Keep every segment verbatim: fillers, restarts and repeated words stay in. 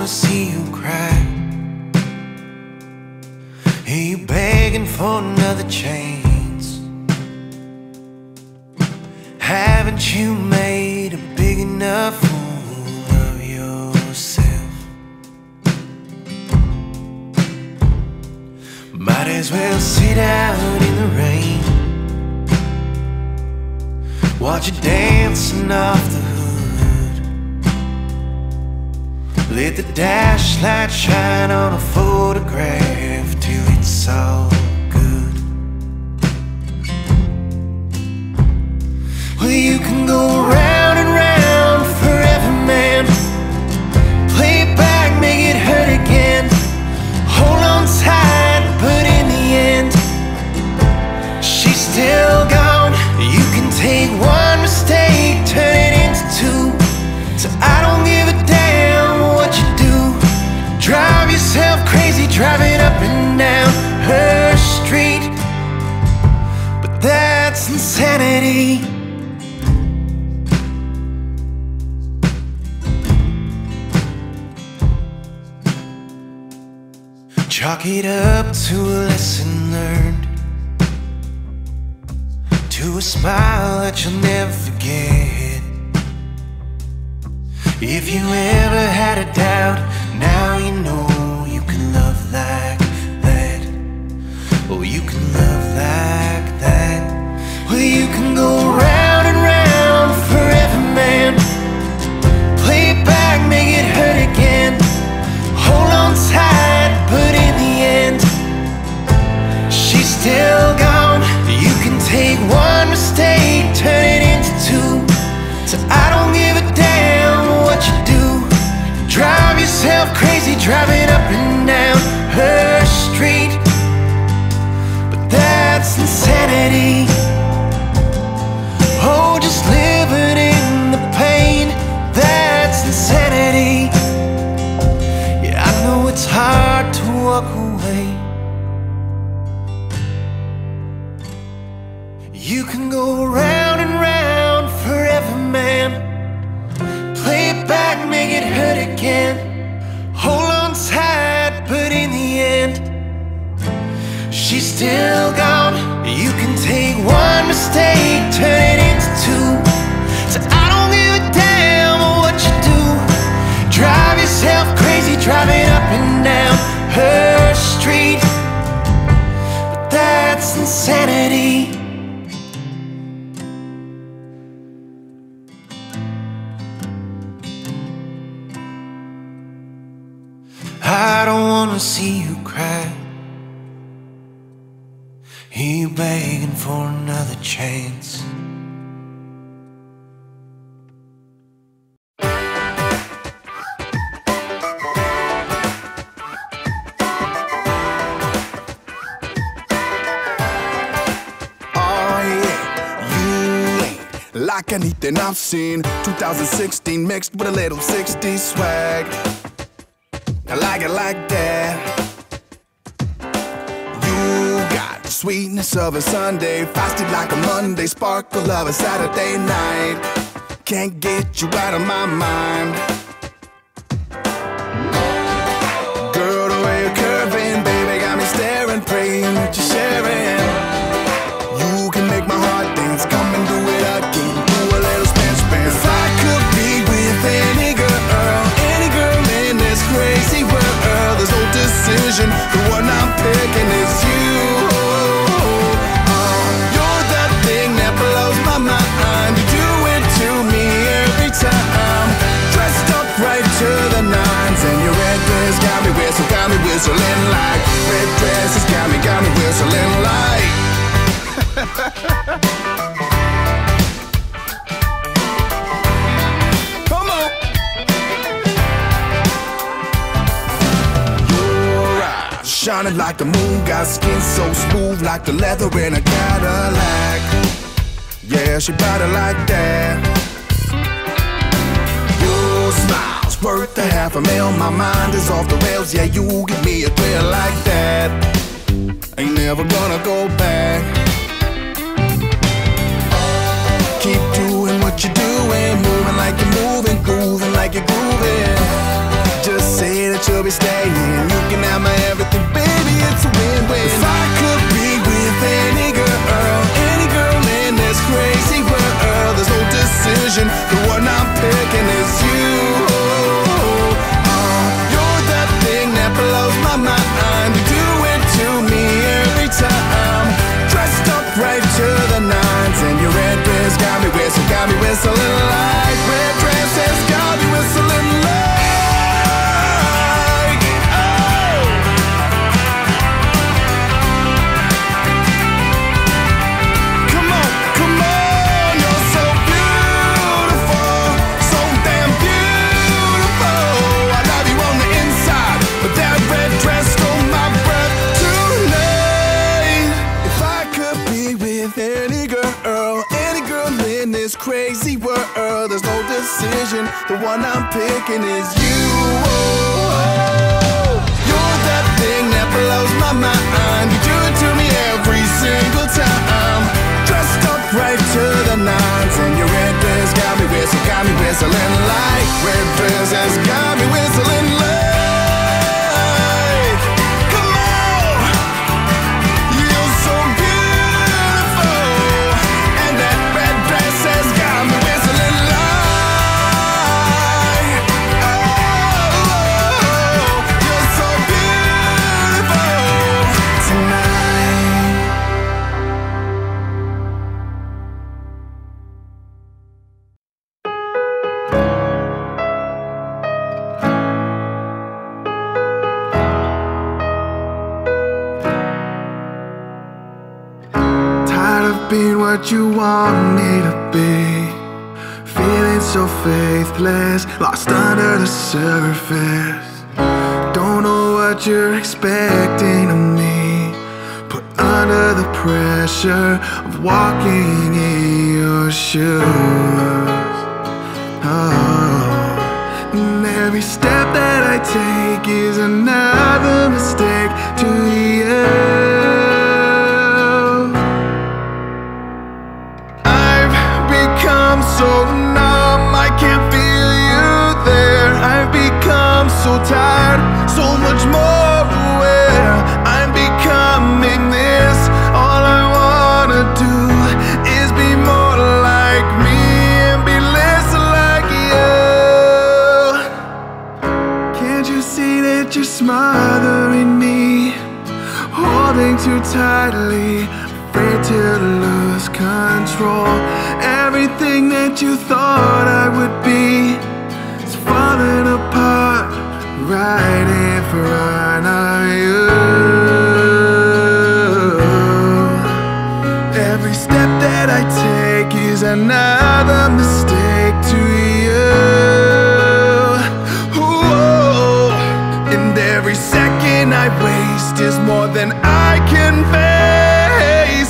wanna see you cry. Hear you begging for another chance. Haven't you made a big enough fool of yourself? Might as well sit out in the rain, watch you dancing off the hood. Let the dashlight shine on a photograph till it's all good. Well, you can go round and round forever, man. Play it back, make it hurt again. Hold on tight, but in the end, she's still gone. You can take one mistake, turn it into two. So I don't give a damn what you do. Drive yourself crazy, driving up and down her street. But that's insanity. Chalk it up to a lesson learned, to a smile that you'll never forget. If you ever had a doubt, now you know you can love like that. Oh, you can love like that. Well, you can go round and round forever, man. Play it back, make it hurt again. Hold on tight, but in the end, she's still gone. You can take one mistake, turn it into two. So I don't give a damn what you do. Drive yourself crazy, driving up and down her street. But that's insanity. Oh, just living in the pain, that's insanity. Yeah, I know it's hard to walk away. You can go round and round forever, man. Play it back, make it hurt again. Hold on tight, but in the end, she's still gone. You can take one mistake, turn it into two. So I don't give a damn what you do. Drive yourself crazy, driving up and down her street. But that's insanity. I don't wanna see you cry. Hear you begging for another chance. Like anything I've seen, two thousand sixteen mixed with a little sixties swag. I like it like that. You got the sweetness of a Sunday, fasted like a Monday, sparkle of a Saturday night. Can't get you out of my mind. Girl, the way you're curving, baby, got me staring, praying that you're sharing. You can make my heart dance, come and do it again, do a little spin, spin. If I could be with any girl, any girl in this crazy, the one I'm picking is you. Oh, you're the thing that blows my mind. You do it to me every time. Dressed up right to the nines, and your red dress got me whistle, got me whistling like. Red dress has got me, got me whistling like. Come on. Shining like the moon, got skin so smooth like the leather in a Cadillac. Yeah, she bought it like that. Your smile's worth a half a mil, my mind is off the rails. Yeah, you give me a thrill like that. Ain't never gonna go back. Keep doing what you're doing, moving like you're moving, grooving like you're grooving. Just say that you'll be staying, looking at my everything, baby, it's a win-win. If I could be with any girl, any girl in this crazy world, there's no decision, the one I'm picking is you. Oh, you're that thing that blows my mind, you do it to me every time. Dressed up right to the nines, and your red dress got me whistling, got me whistling like red dress has got me whistling like. Crazy world, there's no decision, the one I'm picking is you. Oh, you're that thing that blows my mind, you do it to me every single time. Dressed up right to the nines, and your red dress got me whistling, got me whistling like red dress has got me whistling like. What you want me to be, feeling so faithless, lost under the surface. Don't know what you're expecting of me, put under the pressure of walking in your shoes. Oh. And every step that I take is another mistake to you. So numb, I can't feel you there. I've become so tired, so much more aware. I'm becoming this. All I wanna do is be more like me and be less like you. Can't you see that you're smothering me, holding too tightly, afraid to lose control? Everything that you thought I would be is falling apart right in front of you. Every step that I take is another mistake to you. Ooh. And every second I waste is more than I can face.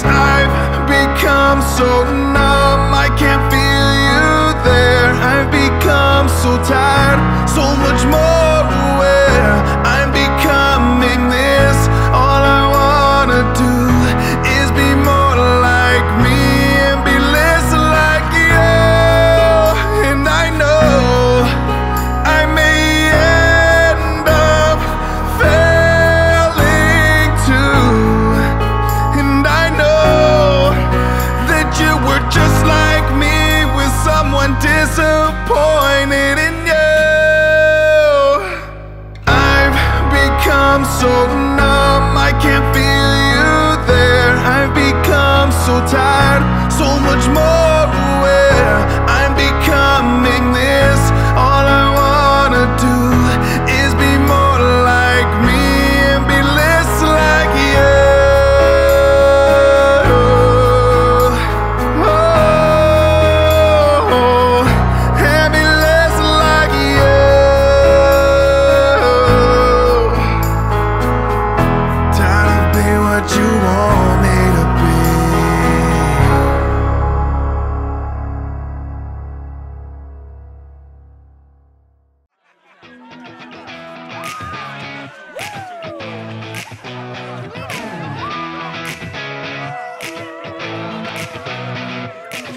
I've become so numb, I can't feel you there. I've become so tired, so much more aware. I'm becoming this. All I wanna do is be more like me and be less like you. And I know I may end up failing too. And I know that you were just like someone disappointed in you. I've become so numb, I can't feel you there. I've become so tired, so much more aware. I'm becoming this. All I wanna do is be more like me and be less like you.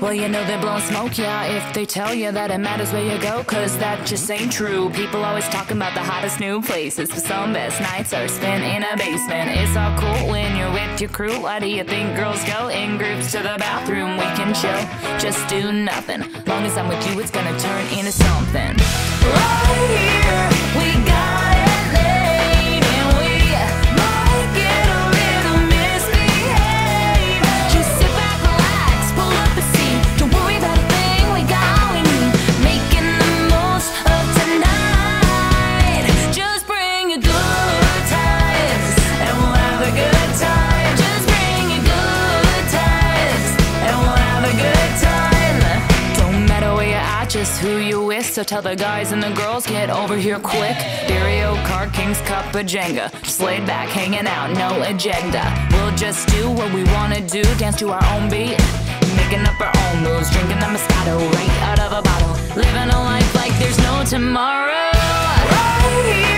Well, you know they're blowing smoke, yeah, if they tell you that it matters where you go, cause that just ain't true. People always talking about the hottest new places, but some best nights are spent in a basement. It's all cool when you're with your crew. Why do you think girls go in groups to the bathroom? We can chill, just do nothing. Long as I'm with you, it's gonna turn into something. Right here. Just who you with, so tell the guys and the girls, get over here quick. Stereo, car, king's cup, a Jenga. Just laid back, hanging out, no agenda. We'll just do what we wanna do, dance to our own beat, making up our own moves, drinking the Moscato right out of a bottle, living a life like there's no tomorrow. Right here.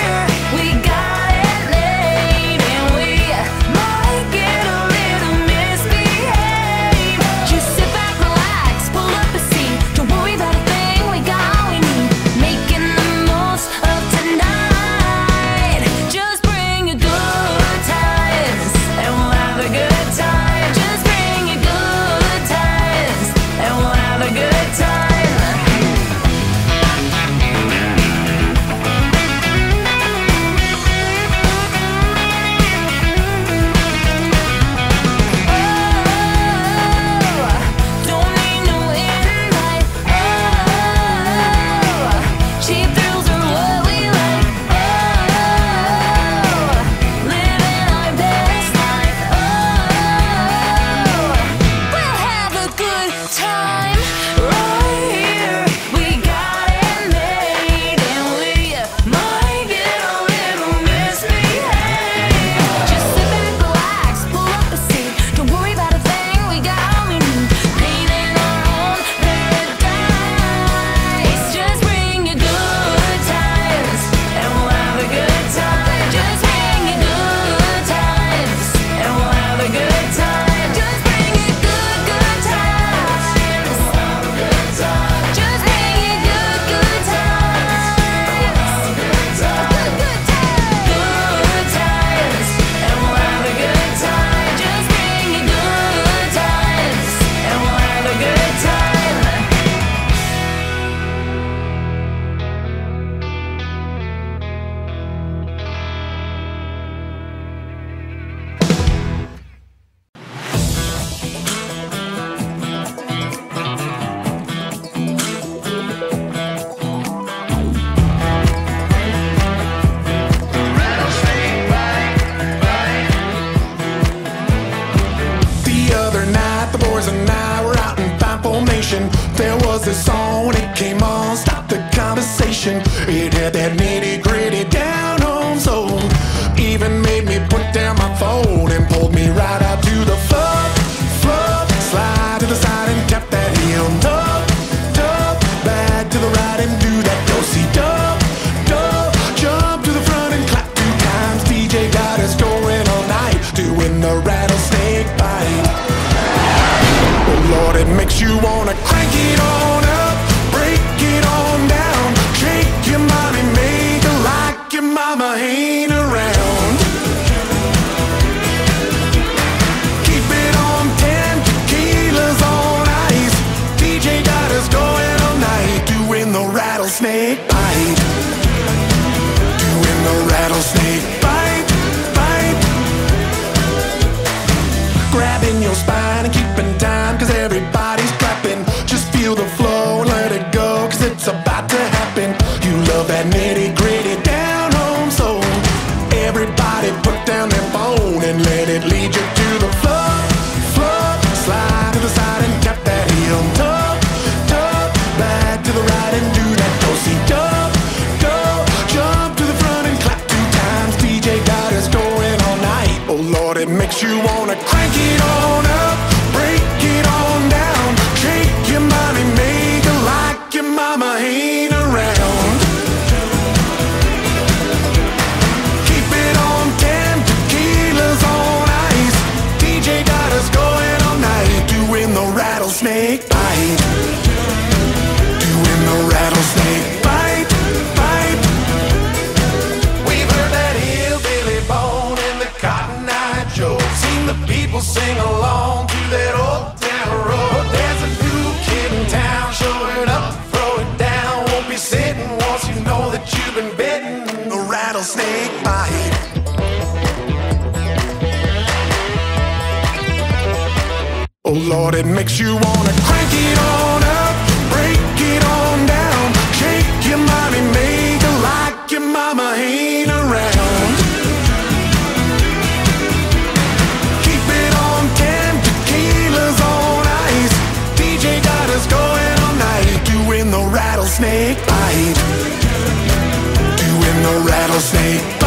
There was a song, it came on, stopped the conversation. It had that nitty gritty down home soul. Even made me put down my phone and pulled me right out to the floor, floor. Slide to the side and tap that heel. Dub, dub, back to the right and do that do-si dub, dub. Jump to the front and clap two times. D J got us going all night, doing the rattlesnake bite. Lord, it makes you wanna crank it on up, break it on down, shake your mommy, make her like your mama ain't around. Keep it on ten, tequilas on ice. D J got us going all night, doing the rattlesnake bite, doing the rattlesnake bite, bite. Grabbing your spine and keeping time, cause everybody's clapping. Just feel the flow and let it go, cause it's about to happen. You love that nitty gritty down home soul. Everybody put down their phone and let it lead you to the floor, floor. Slide to the side and tap that heel. Tug, tug, back to the right and do that do-si dub, dub. Jump to the front and clap two times. D J got us going all night. Oh Lord, it makes you wanna crank it on up, break it on down, shake your mommy, make her like your mama ain't around. Keep it on ten, tequilas on ice. D J got us going all night, doing the rattlesnake bite. people sing along to that old town road. There's a new kid in town, show it up, throw it down. Won't be sitting once you know that you've been bitten. A rattlesnake bite. Oh Lord, it makes you wanna crank it on up, break it on down, shake your mommy, make her like your mama ain't around. Keep it on ten, tequila's on ice, D J got us going all night, doing the rattlesnake bite, doing the rattlesnake bite.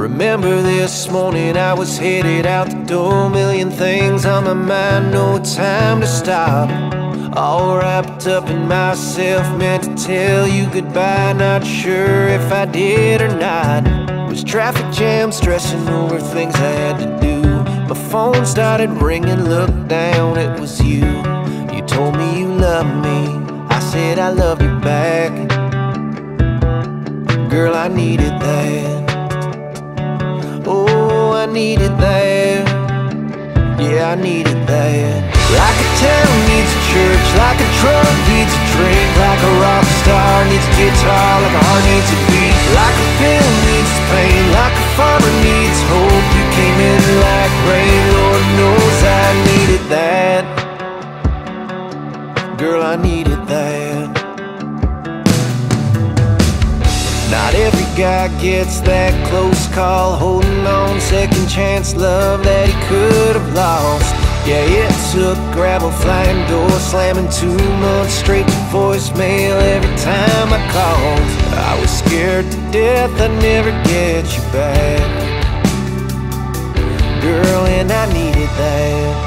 Remember this morning I was headed out the door, million things on my mind, no time to stop. All wrapped up in myself, meant to tell you goodbye, not sure if I did or not. Was traffic jam, stressing over things I had to do. My phone started ringing, looked down, it was you. You told me you loved me, I said I love you back. Girl, I needed that. Oh, I needed that. Yeah, I needed that. Like a town needs a church, like a truck needs a drink, like a rock star needs a guitar, like a heart needs a beat, like a pill needs pain, like a farmer needs hope. You came in like rain, Lord knows I needed that. Girl, I needed that. Not every guy gets that close call, holding on, second chance love that he could have lost. Yeah, it took gravel, flying door, slamming two months straight to voicemail every time I called. I was scared to death I'd never get you back, girl, and I needed that.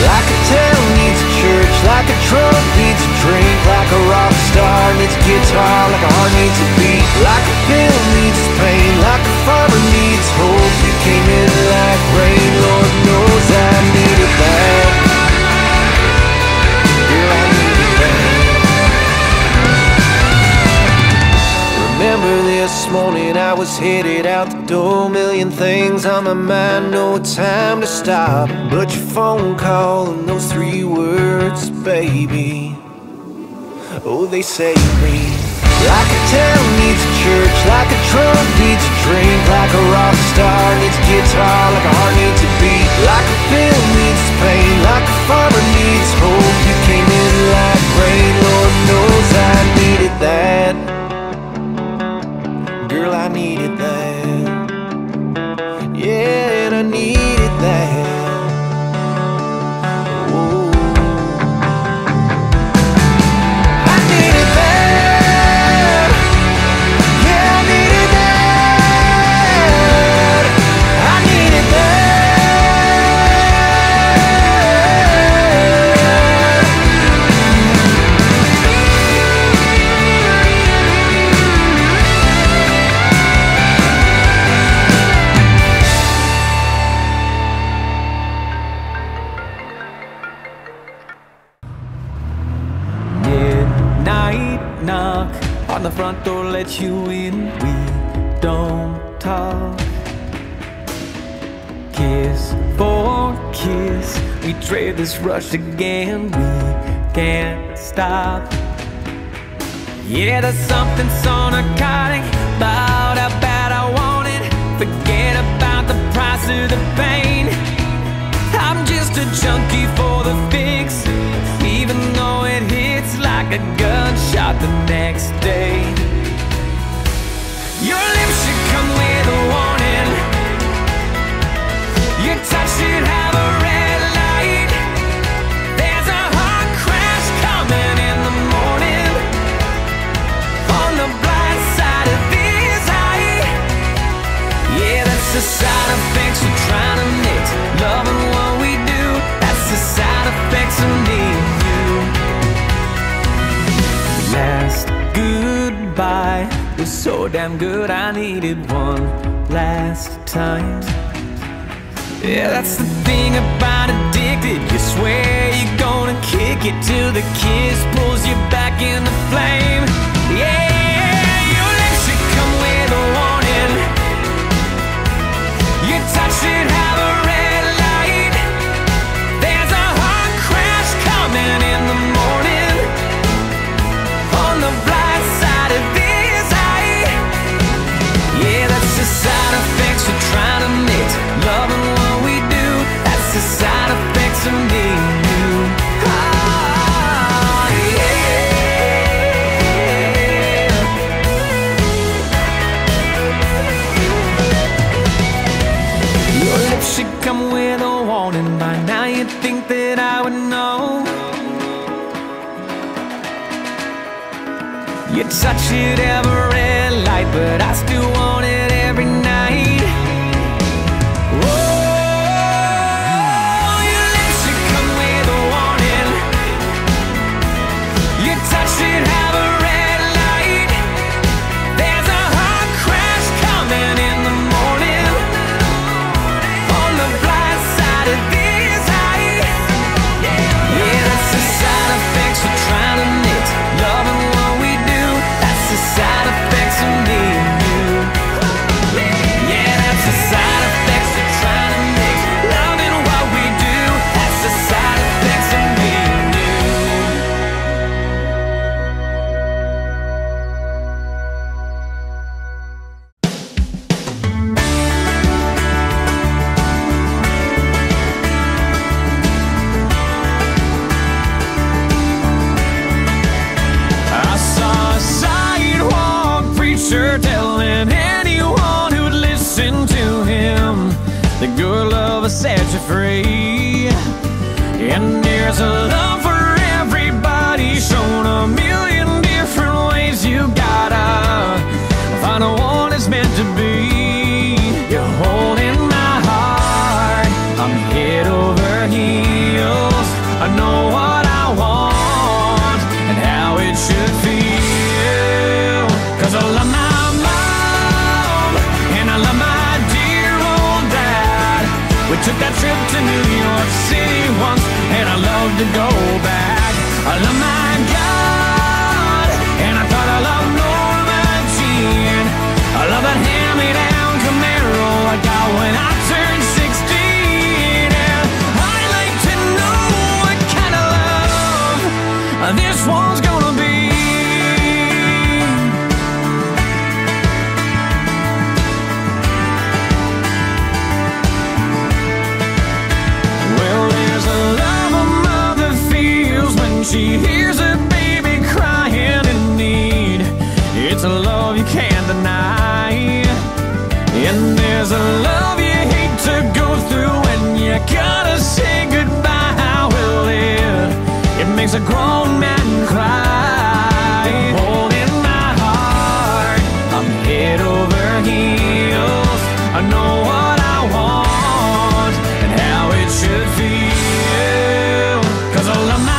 Like a town needs a church, like a truck needs a drink, like a rock star needs a guitar, like a heart needs a beat, like a pill needs pain, like a farmer needs hope. You came in like rain, Lord knows I needed that. Girl, I needed that. Remember this morning I was headed out the door, million things on my mind, no time to stop. But your phone call and those three words, baby, oh, they saved me. Like a town needs a church, like a truck needs a drink, like a rock star needs a guitar, like a heart needs a beat, like a pill needs pain, like a farmer needs hope. You came in like rain, Lord knows I needed that. Girl, I needed that. Yeah, and I needed that. Front door lets you in, we don't talk. Kiss for kiss, we trade this rush again, we can't stop. Yeah, there's something so narcotic about how bad I want it. Forget about the price of the pain. I'm just a junkie for the fix, even though it hits like a gunshot the next day. Your lips should come with a warning, your touch should have a red light. There's a hard crash by was so damn good, I needed one last time. Yeah, that's the thing about addicted. You swear you're gonna kick it till the kiss pulls you back in the flame. Yeah, your lips should come with a warning. Your touch should have a red light. There's a hard crash coming in the morning. On the bright side of this eye. Yeah, that's the side effects of trying to mix love and what we do. That's the side effects of me and you. Ah, yeah. Your lips should come with a warning. By now you'd think that I would know. You touch it every red light, but I still want it every night. Oh, your lips should come with a warning. Your touch should have a red light. There's a hard crash coming in the morning. On the bright side of this eye. Yeah, that's the side effects of trying to knit love and what we do. The side effects of me and you. Yeah, that's the side effects of trying to mix love and what we do. That's the side effects of me and you. I saw a sign, telling anyone who'd listen to him, the good love has set you free. And there's a love for everybody, shown a million different ways. You gotta find the one that's meant to be. You're holding my heart, I'm head over heels. I know what I want and how it should feel. 'Cause I love my took that trip to New York City once, and I love to go back. I love my God, and I thought I loved Norma Jean. I love that hand-me-down Camaro I got when I turned sixteen. And I'd like to know what kind of love this one's gonna be. She hears a baby crying in need. It's a love you can't deny. And there's a love you hate to go through when you gotta say goodbye. How will it? It makes a grown man cry. I'm holding my heart, I'm head over heels. I know what I want and how it should feel. 'Cause I love my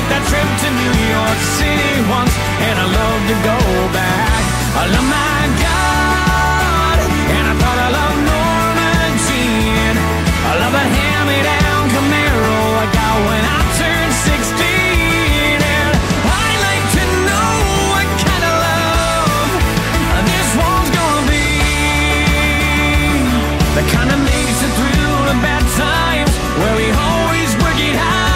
took that trip to New York City once, and I love to go back. I love my God, and I thought I loved Norma Jean. I love a hand-me-down Camaro I got when I turned sixteen. And I'd like to know what kind of love this one's gonna be. The kind that makes it through the bad times, where we always work it out.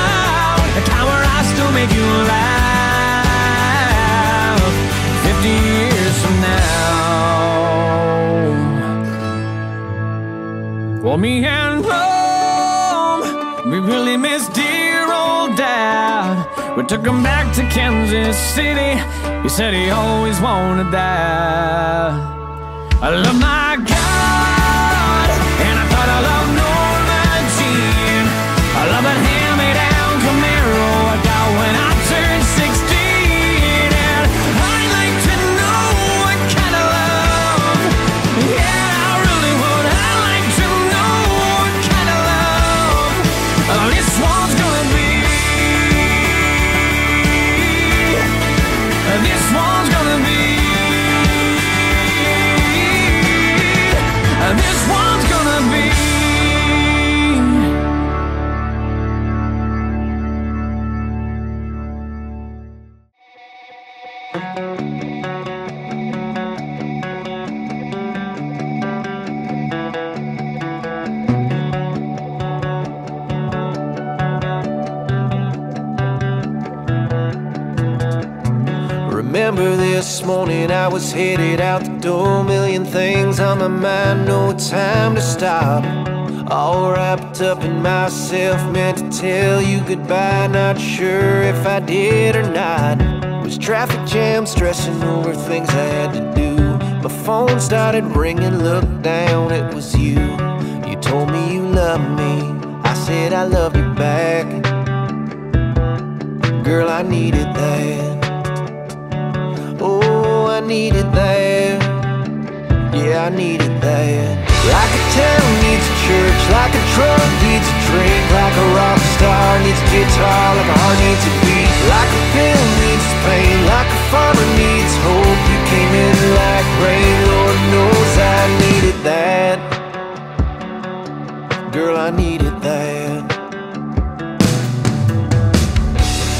The kind where I still make you laugh fifty years from now. Well, me and Mom, we really miss dear old Dad. We took him back to Kansas City. He said he always wanted that. I love my God, and I thought I loved Norma Jean. I love a hand-me-down Camaro I got when I turned sixteen. And I'd like to know what kind of love. Yeah, I really would. I'd like to know what kind of love this one's gonna be. remember this morning I was headed out the door. Million things on my mind, no time to stop. All wrapped up in myself, meant to tell you goodbye. Not sure if I did or not. Was traffic jam, stressing over things I had to do. My phone started ringing, looked down, it was you. You told me you loved me, I said I love you back. Girl, I needed that. Oh, I needed that. Yeah, I needed that. Like a town needs a church, like a truck needs a drink, like a rock star needs a guitar, like a heart needs a beat, like a pill needs pain, like a farmer needs hope. You came in like rain, Lord knows I needed that. Girl, I needed that.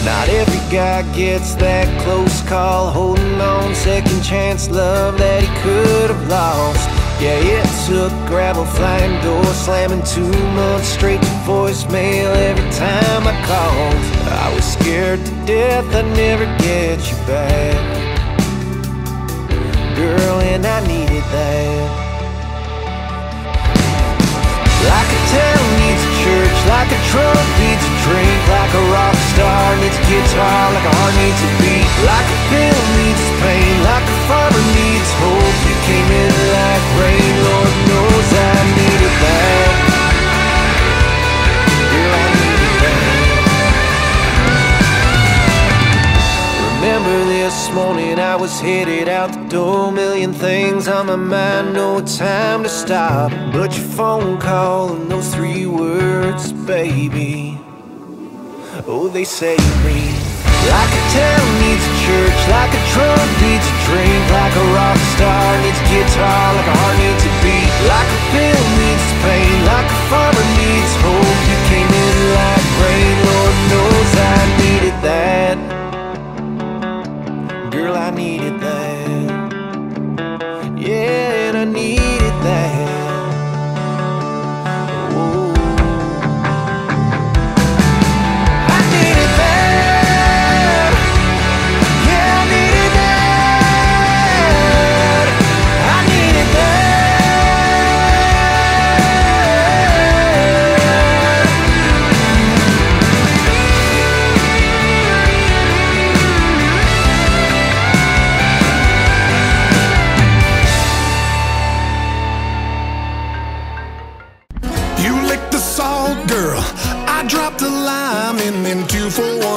Not every guy gets that close call, holding on, second chance love that he could have lost. Yeah, it took gravel, flying door, slamming two months straight to voicemail every time I called. I was scared to death I'd never get you back. Girl, and I needed that. Like a town needs a church, like a truck needs a drink, like a rock star needs a guitar, like a heart needs a beat, like a pill needs pain, like a farmer needs hope. You came in like rain, Lord knows I needed that. Girl, I needed that. Remember this morning I was headed out the door. Million things on my mind, no time to stop. But your phone call and those three words, baby, oh, they saved me. Like a town needs a church, like a truck needs a drink, like a rock star needs a guitar, like a heart needs a beat, like a pill needs pain, like a farmer needs hope. You came in like rain, Lord knows I needed that. Girl, I needed that. Yeah, and I needed that.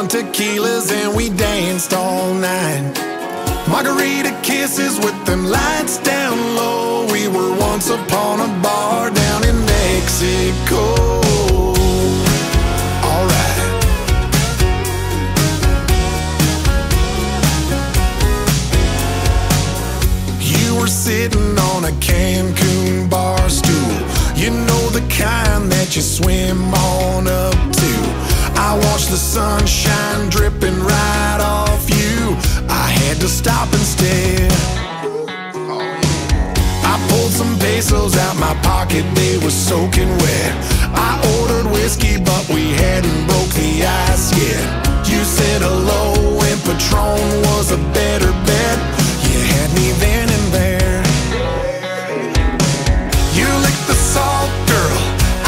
Tequilas and we danced all night. Margarita kisses with them lights down low. We were once upon a bar down in Mexico. All right. You were sitting on a Cancun bar stool. You know the kind that you swim on up to. I watched the sunshine dripping right off you. I had to stop and stare. I pulled some pesos out my pocket, they were soaking wet. I ordered whiskey, but we hadn't broke the ice yet. You said hello and Patron was a better bet. You had me then and there. You licked the salt, girl,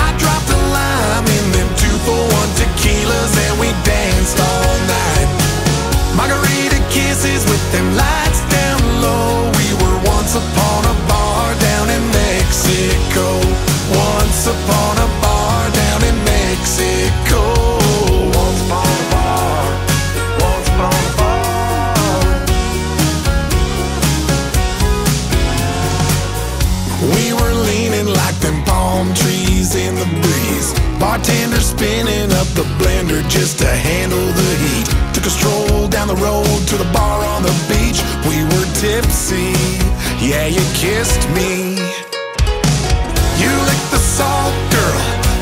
I dropped the lime in them two for one tequilas and we danced all night. Margarita kisses with them lights down low. We were once upon a bar down in Mexico. Once upon a bar down in Mexico. Once upon a bar. Once upon a bar. We were leaning like them palm trees in the breeze. Bartender spinning up the blender just to handle the heat. Took a stroll down the road to the bar on the beach. We were tipsy, yeah, you kissed me. You licked the salt, girl,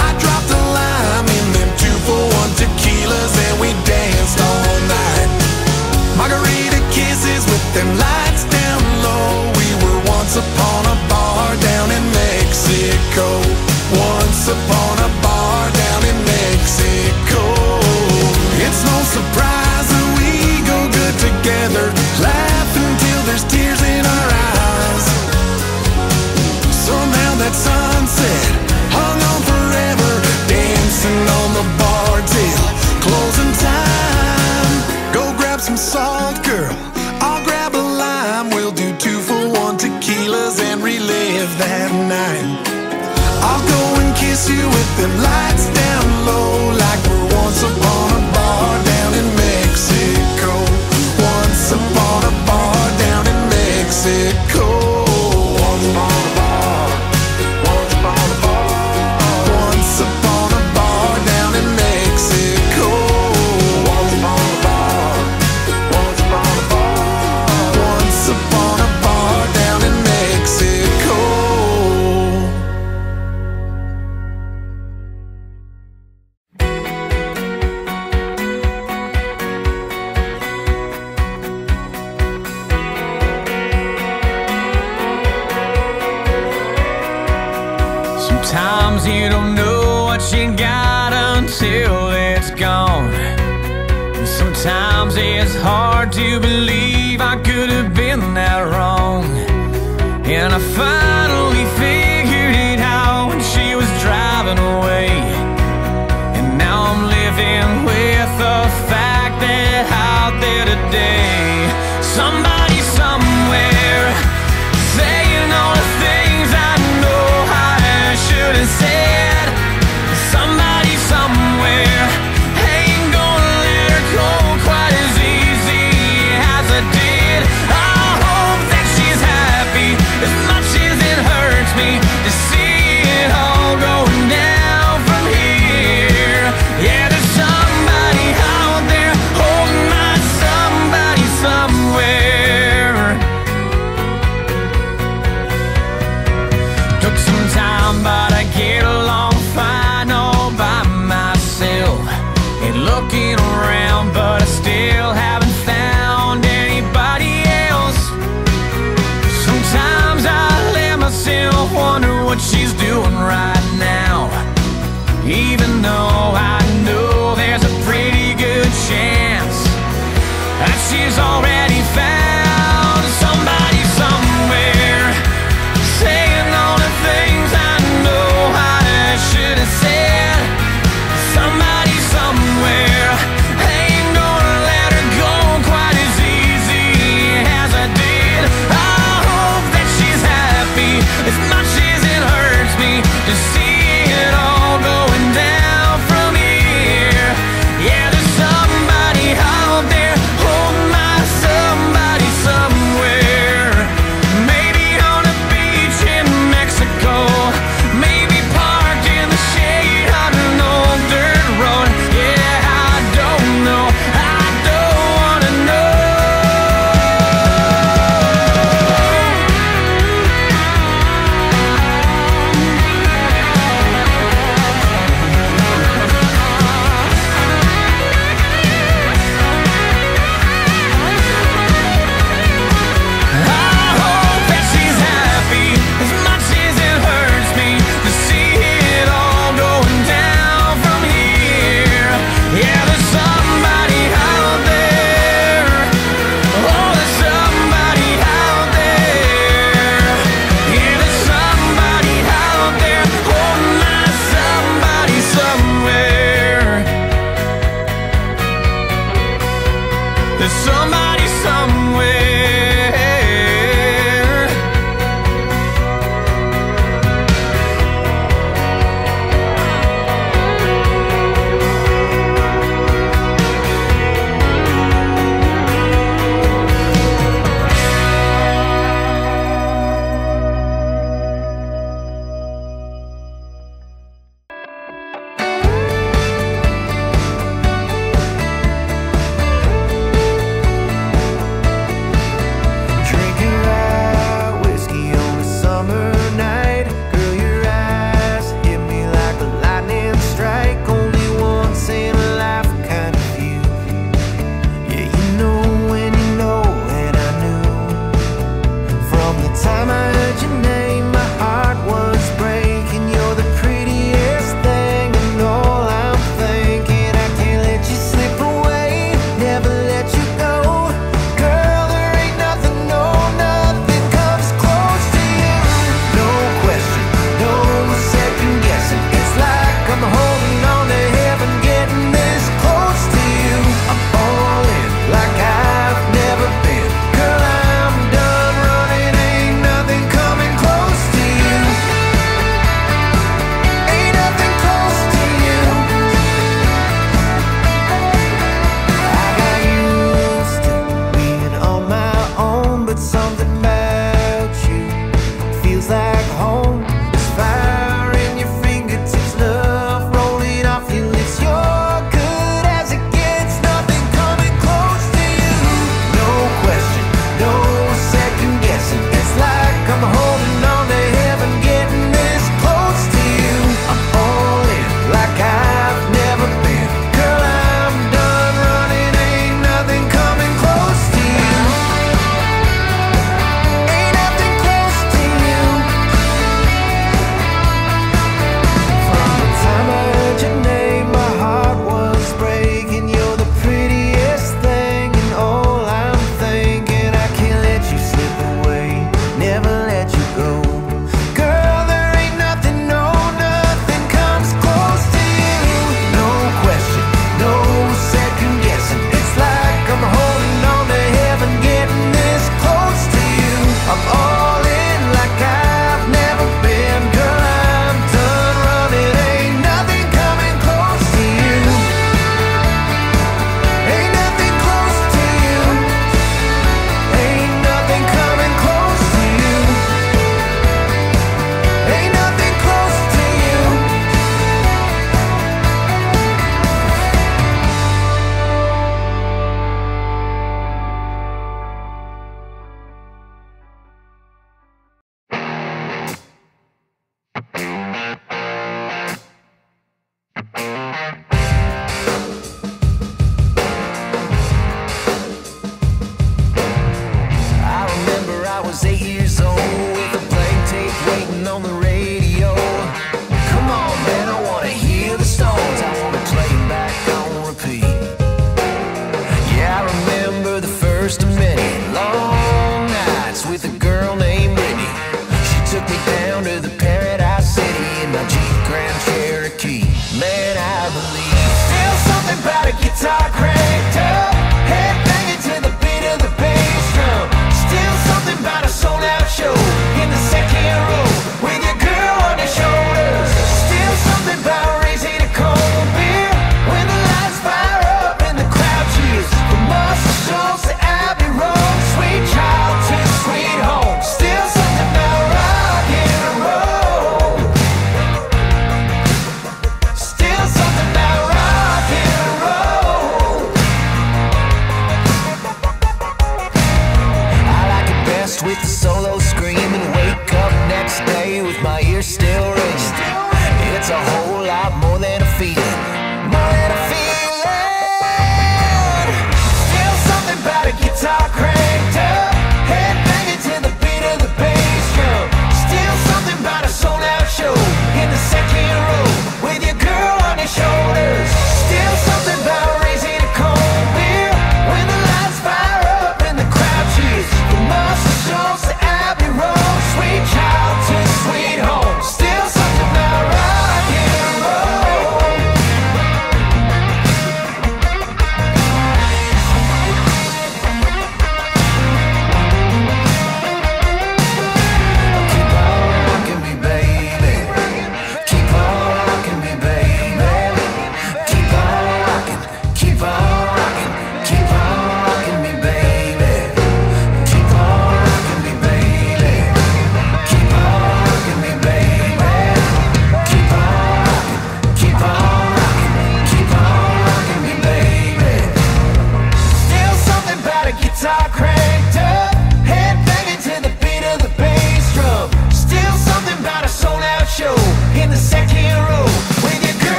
I dropped the lime in them two for one tequilas and we danced all night. Margarita kisses with them lights down low. We were once upon a bar down in Mexico. Once upon a bar down in Mexico. It's no surprise that we go good together. Sometimes you don't know what you got until it's gone. And sometimes it's hard to believe I could have been that wrong. And I finally figured it out when she was driving away. And now I'm living with the fact that out there today, somebody somewhere saying all the things I know I should have said. Somebody somewhere ain't gonna let her go quite as easy as I did. I hope that she's happy as much as it hurts me to see it all going down from here. Yeah, there's somebody out there holding my somebody somewhere. Took some time, but I get along fine all by myself. And looking around, but I still haven't found anybody else. Sometimes I let myself wonder what she's doing right now, even though I know there's a pretty good chance that she's already found somebody somewhere saying all the things I I should have said. Somebody somewhere ain't gonna let her go quite as easy as I did. I hope that she's happy as much as it hurts me to see it all going down from here. Yeah, there's somebody out there holding my somebody somewhere. Maybe on a beach in Mexico, maybe parked in the shade on an old dirt road. Yeah, I don't know, I don't wanna know. I hope that she's happy as much as it hurts me to see it all going down from here. Yeah, there's somebody out there. Oh, there's somebody out there. Yeah, there's somebody out there. Oh, my somebody somewhere. There's somebody somewhere.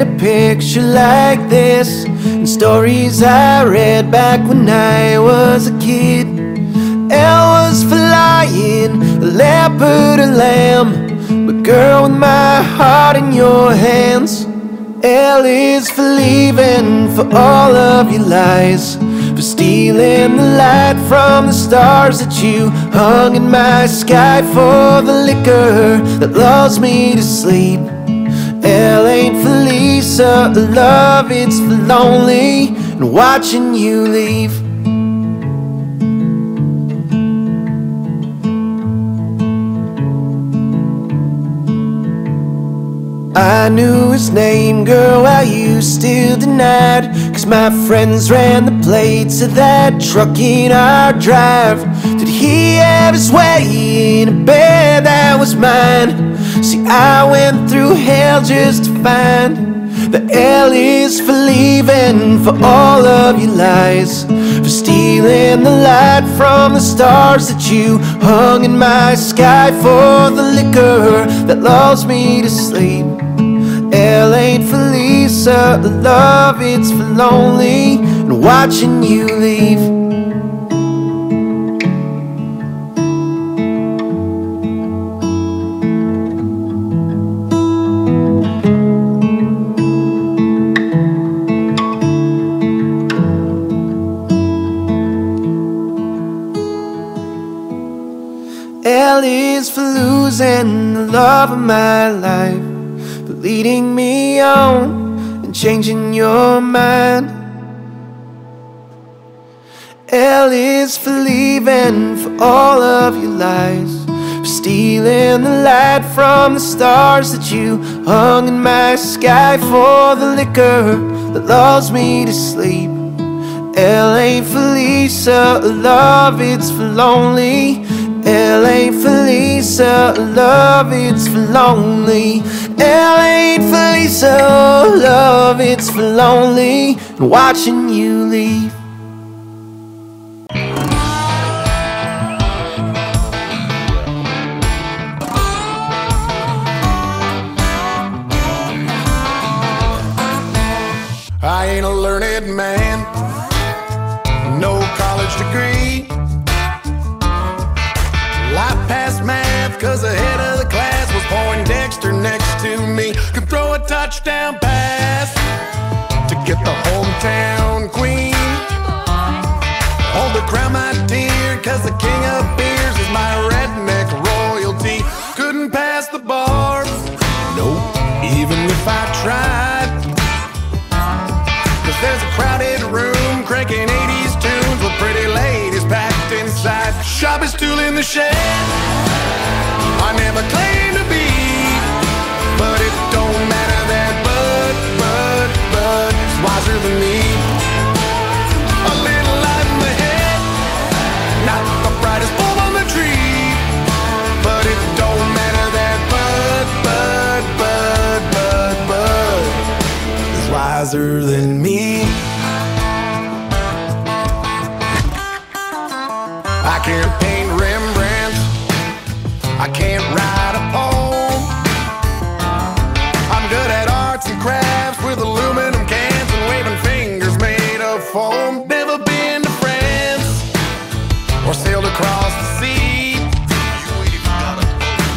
at a picture like this and stories I read back when I was a kid. L was for lion, a leopard, a lamb, but girl, with my heart in your hands. L is for leaving, for all of your lies, for stealing the light from the stars that you hung in my sky, for the liquor that lulls me to sleep. L ain't for Lisa, the love it's for lonely and watching you leave. I knew his name, girl, while you still denied, 'cause my friends ran the plates of that truck in our drive. Did he have his way in a bed that was mine? See, I went through hell just to find the L is for leaving, for all of your lies, for stealing the light from the stars that you hung in my sky, for the liquor that lulls me to sleep. L ain't for Lisa, the love it's for lonely and watching you leave. L is for losing the love of my life, for leading me on and changing your mind. L is for leaving, for all of your lies, for stealing the light from the stars that you hung in my sky, for the liquor that lulls me to sleep. L ain't for Lisa, love it's for lonely. L ain't for Lisa, love it's for lonely. L ain't for Lisa, love it's for lonely and watching you leave. I ain't a learned man, no college degree. I passed math 'cause the head of the class was Poindexter next to me. Could throw a touchdown pass to get the hometown queen. Hold the crown, my dear, 'cause the king of beers is my redneck royalty. Couldn't pass the bar, nope, even if I tried, 'cause there's a crowded room cranking eighties tunes with pretty ladies packed inside. Shop is too in the shed, I never claimed to be, but it don't matter that but, but, but it's wiser than me. A little light in the head, not the brightest bulb on the tree, but it don't matter that but, but, but, but, but it's wiser than me. I can't paint Rembrandt, I can't write a poem. I'm good at arts and crafts with aluminum cans and waving fingers made of foam. Never been to France or sailed across the sea,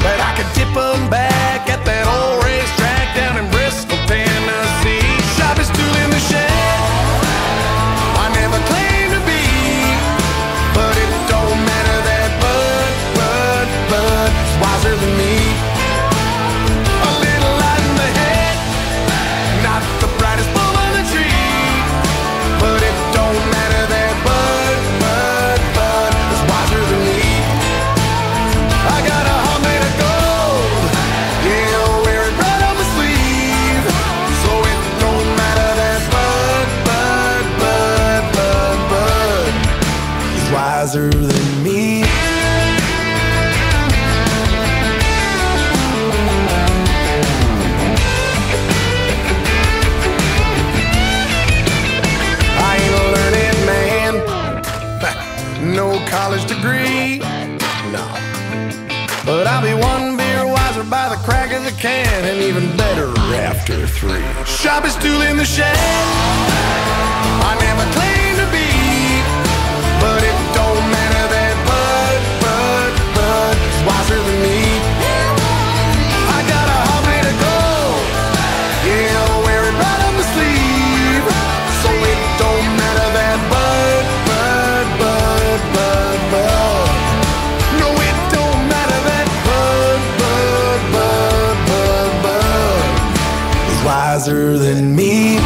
but I could tip them back at that old racetrack down in Bristol, Tennessee. Shop is still in the shed, I never claimed to be, but it don't matter that but, but, but it's wiser than me. A little light in the head, not the brightest bulb on the tree, but it don't matter that but, but, but it's wiser than me. I got a helmet of gold, yeah, I'll wear it right on the sleeve, so it don't matter that but, but, but, but, but it's wiser than me. College degree, no, but I'll be one beer wiser by the crack of the can, and even better after three. Shop is still in the shed. I never claimed to be, but it don't matter that bud, bud, bud is wiser than me. I got a hot way to go, yeah, I'll wear it right on the sleeve. So it don't matter that bud, bud, bud, bud, bud. No, it don't matter that bud, bud, bud, bud, bud is wiser than me.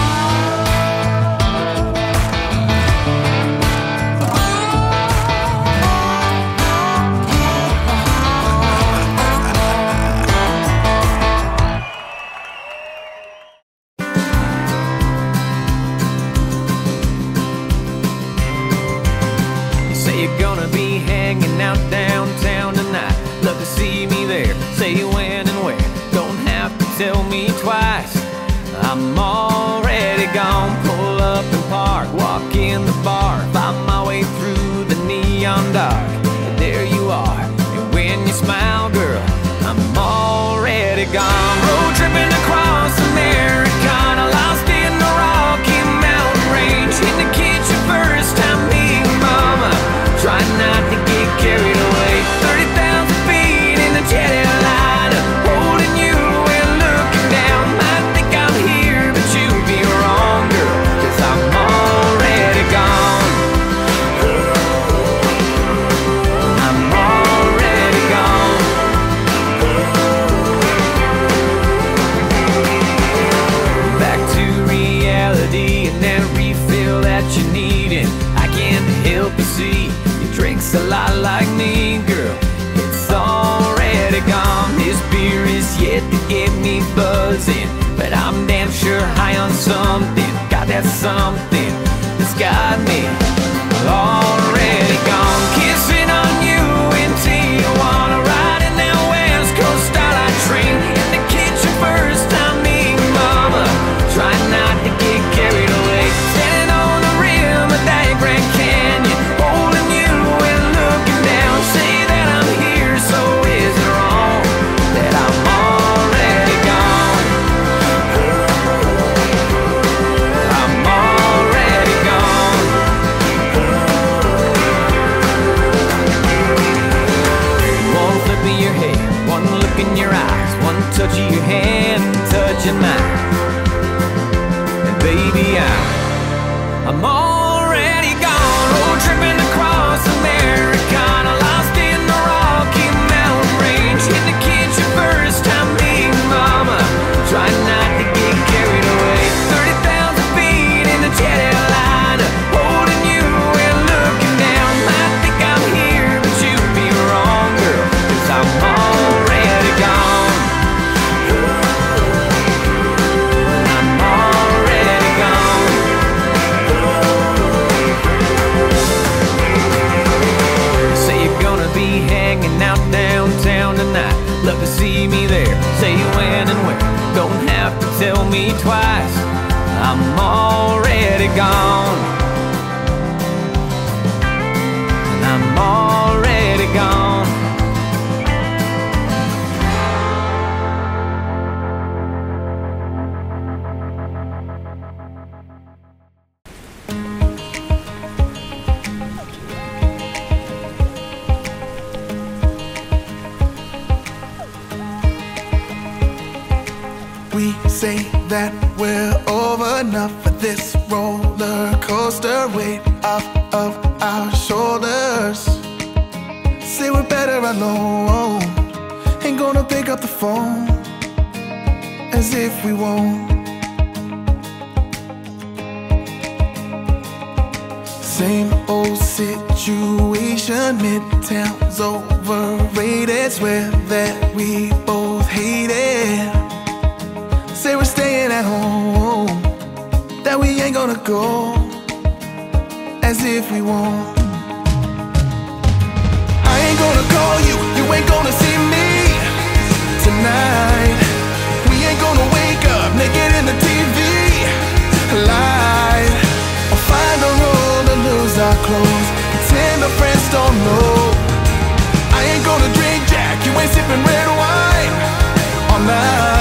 Sipping red wine all night.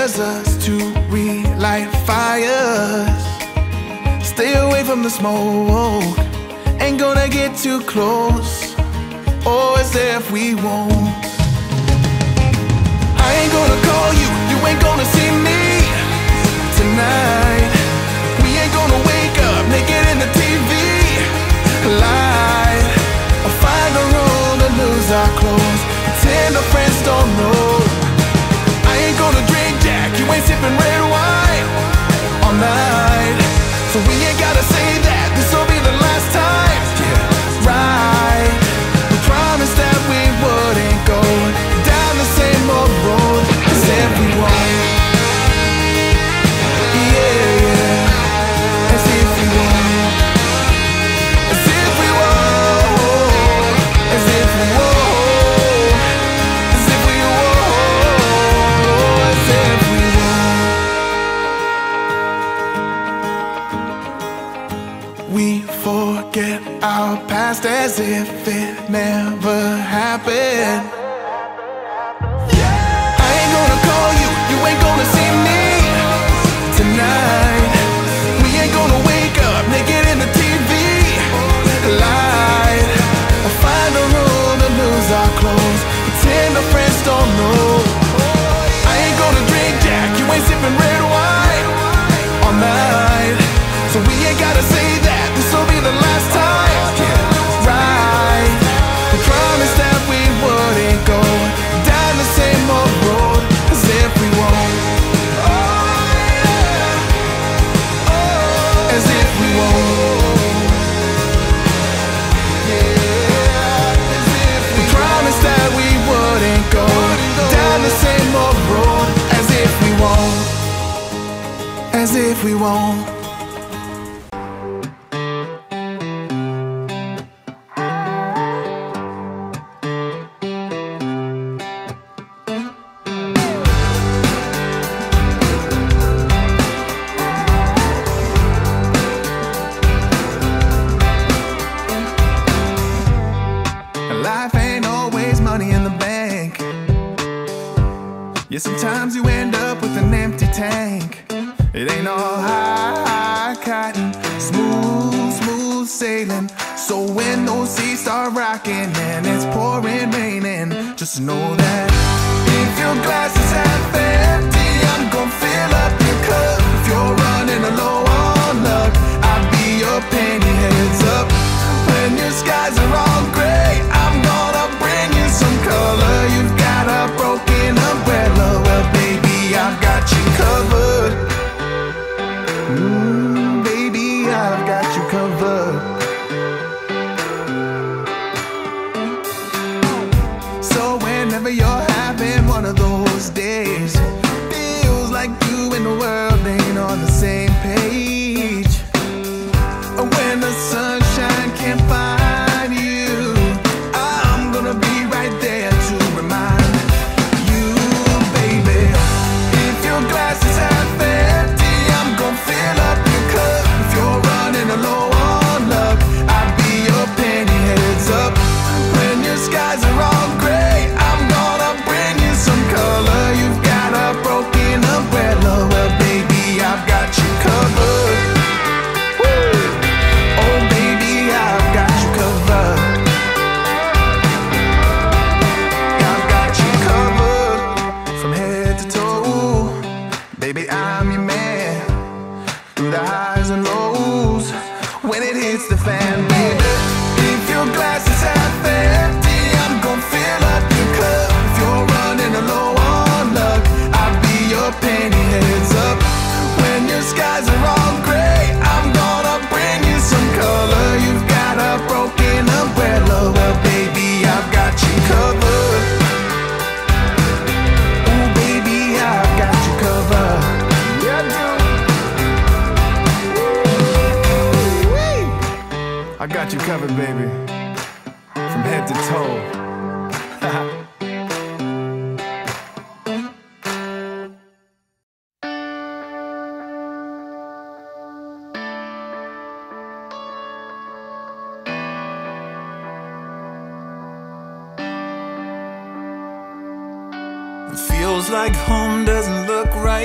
prepares us to relight fires. Stay away from the smoke, ain't gonna get too close, or as if we won't. I ain't gonna call you, you ain't gonna see me tonight. We ain't gonna wake up naked in the T V light. I'll find a room to lose our clothes, pretend our friends don't know. I ain't gonna drink Jack, you ain't sipping red wine all night. So we ain't gotta say that, this'll be the last time, yeah, right. We promised that we wouldn't go down the same old road as everyone. Yeah, yeah, as if we won, as if we won, as if we won, as if we won, as if we won. We forget our past as if it never happened. I ain't gonna call you, you ain't gonna see me tonight. We ain't gonna wake up naked in the T V light. I'll find a room to lose our clothes, pretend our friends don't know. I ain't gonna drink Jack, you ain't sipping red wine all night. So we ain't gotta say that, this'll be the last time, yeah, right. We promised that we wouldn't go down the same old road as if we won't. As if we won't, yeah, as if we promised that we wouldn't go down the same old road. As if we won't, as if we won't. Sometimes you end up with an empty tank. It ain't all high, high cotton, smooth, smooth sailing. So when those seas start rocking and it's pouring, raining, just know that if your glass is half empty, I'm gon' fill up your cup. If you're running low on luck, I'll be your penny heads up. When your skies are all gray, I'm gonna bring you some color. You've got a broken umbrella, well baby, I've got you covered. Mm, baby, I've got you covered. So whenever you're having one of those days, feels like you and the world ain't on the same page, and when the sunshine can't find you covered, baby, from head to toe. It feels like home doesn't look right.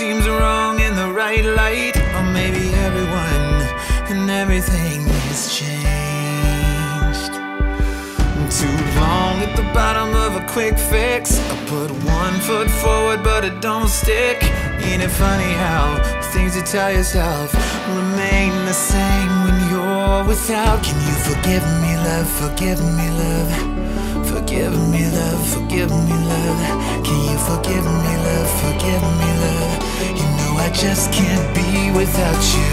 seems wrong in the right light. Or maybe everyone and everything has changed. Too long at the bottom of a quick fix. I put one foot forward but it don't stick. Ain't it funny how things you tell yourself remain the same when you're without? Can you forgive me, love? Forgive me, love. Forgive me, love. Forgive me, love. Can you forgive me, love? Forgive me, love. You know I just can't be without you.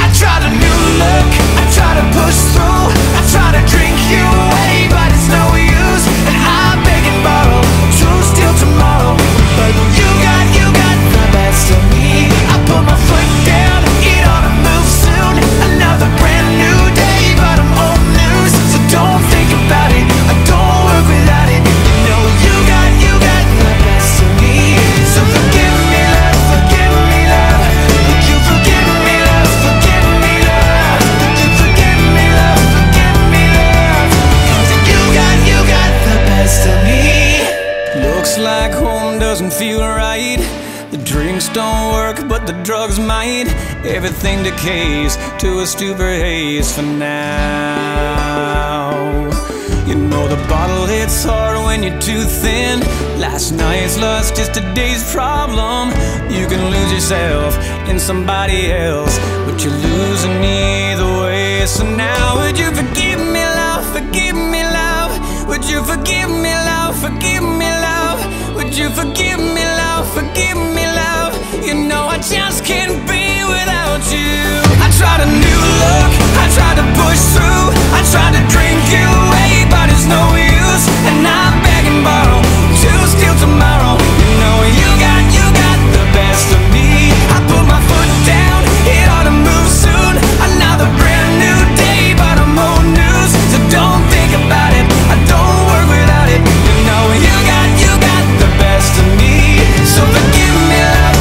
I tried a new look, I tried to push through, I tried to drink you away, but it's no use. And I beg and borrow to steal tomorrow, but you got, you got the best of me. I put my foot down, it ought to move soon. Another brand new day, but I'm old news. So don't think about it, I don't work without it. No, you got, you got the best of me. So forgive me, love, forgive me, love. Would you forgive me, love, forgive me, love? Would you forgive me, love, forgive me, love? Cause you got, you got the best of me. Looks like home doesn't feel right. The drinks don't work, but the drugs might. Everything decays to a stupor haze for now. You know the bottle hits hard when you're too thin. Last night's lust is today's problem. You can lose yourself in somebody else, but you're losing me either way. So now would you forgive me, love? Forgive me, love. Would you forgive me, love? Forgive me, love. Would you forgive me, love? Forgive me. You know I just can't be without you. I tried a new look, I tried to push through, I tried to drink you away, but it's no use. And I beg and borrow to steal tomorrow. You know you got, you got the best of me. I put my foot down, it ought to move soon. Another brand new day, but I'm old news. So don't think about it, I don't work without it. You know you got, you got the best of me. So forgive me, love.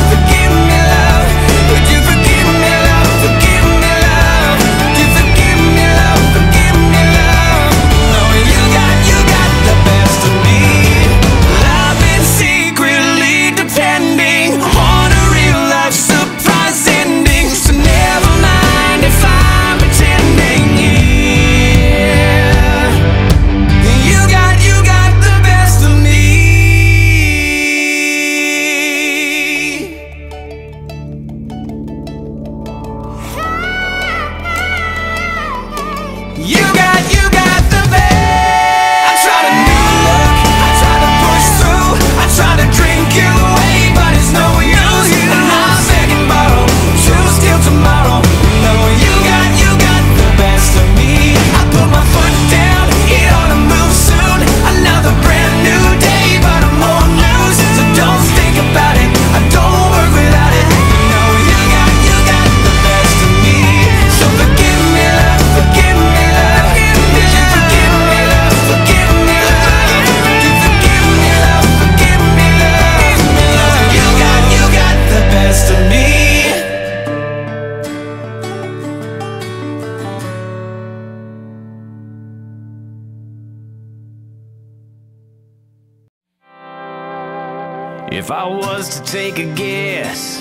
If I was to take a guess,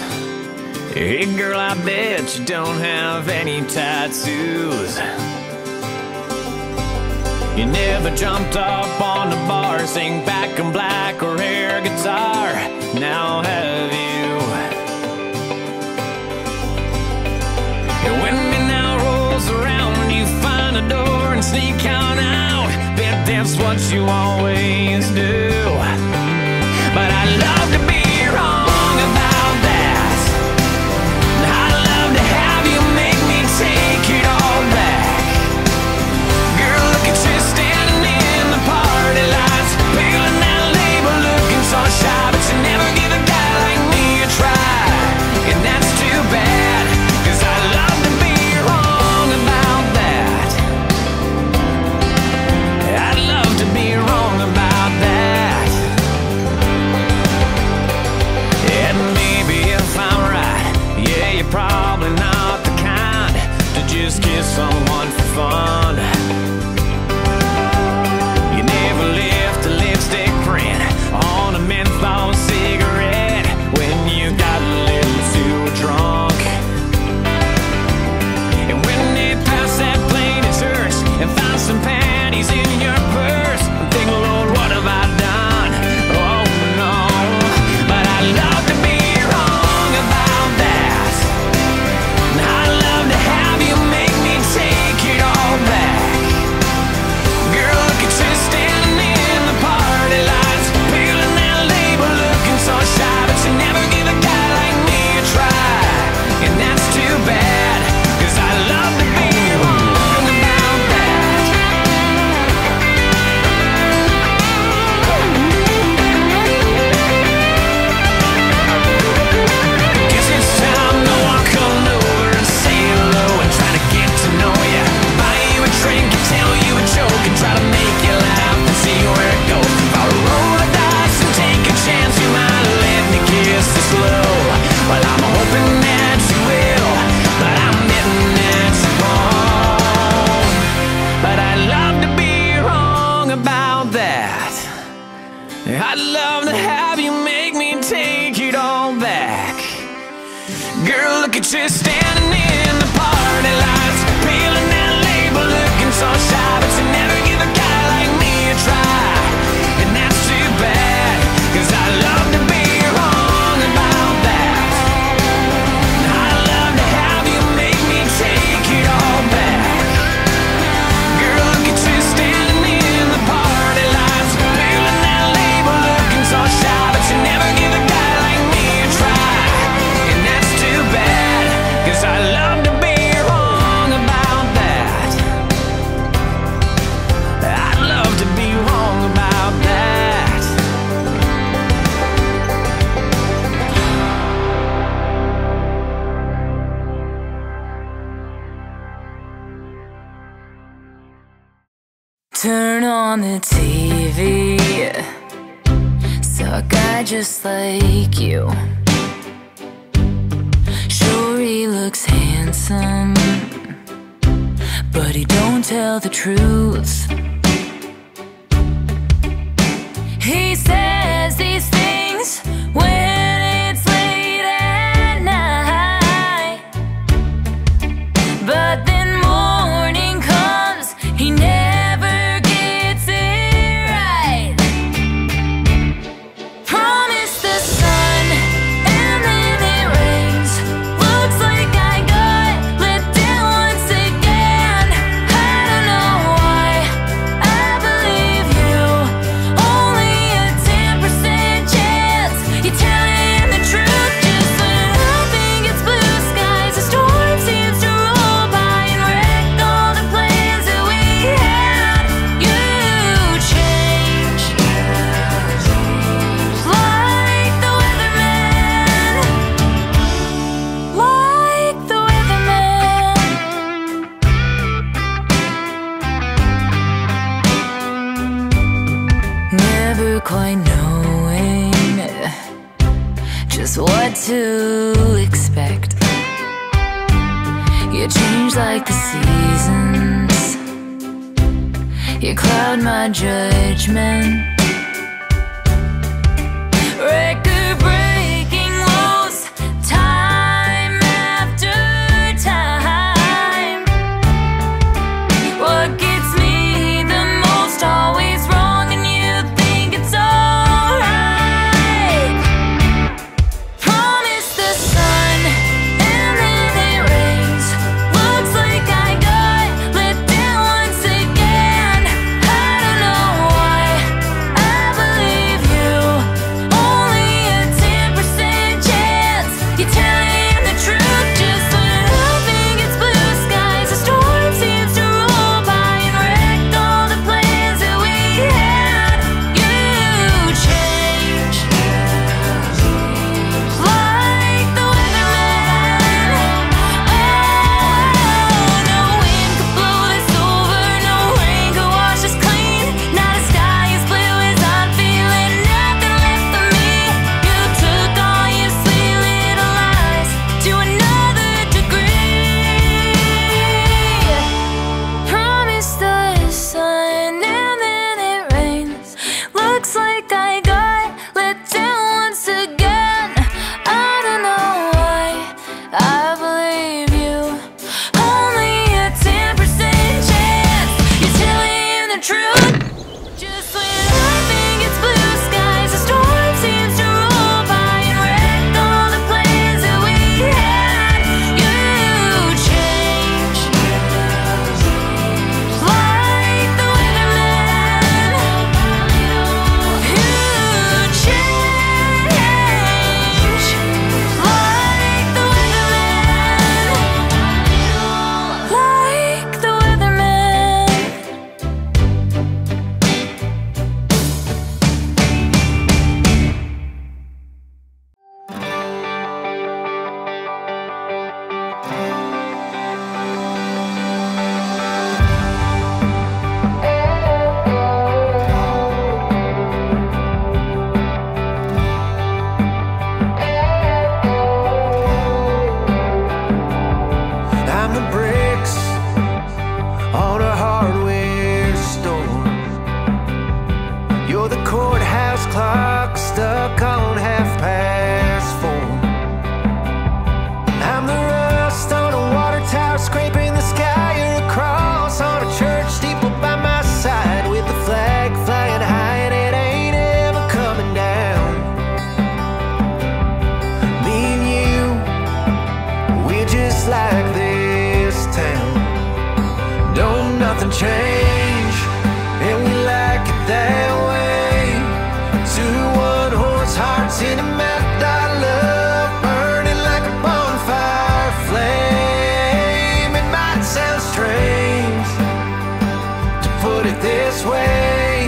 hey girl, I bet you don't have any tattoos. You never jumped up on the bar, sang back in black or air guitar. Now have you? And when midnight rolls around, you find a door and sneak on out. Bet that's what you always do. But I love to be wrong about that. I love to have you make me take it all back. Girl, look at you standing in the party lights, peeling that label, looking so shy, but you never give a guy like me a try. And that's too bad, cause I love to be wrong about that. I'd love to be wrong about that. Girl, look at you standing in the party lights, peeling that label, looking so shy, but you never give a guy like me a try. And that's too bad, cause I love to be wrong about that. And I love to have you make me take it all back. Girl, look at you standing in the party lights, peeling that label, looking so shy, but you never give a guy like me a try. And that's bad, cause I love to be wrong about that. I'd love to be wrong about that. Turn on the T V, saw a guy just like you. He looks handsome, but he don't tell the truth. He says these things when it's late at night, but then morning comes, he never gets it right. Promise the sun and then it rains. Like I got let down once again. I don't know why I believe you. Only a ten percent chance you're telling the truth. Just when I think it's blue skies, a storm seems to roll by and wreck all the plans that we had. You change like the weatherman. Like Like the weatherman. Never quite knowing just what to expect. You change like the seasons, you cloud my judgment. Record breaking woes, time after time. What gets me the most, always wrong, and you think it's alright. Promise the sun and then it rains. Looks like I got let down once again. I don't know why I believe you. Only a ten change, and we like it that way. Two one-horse hearts in a map that love, burning like a bonfire flame. It might sound strange to put it this way,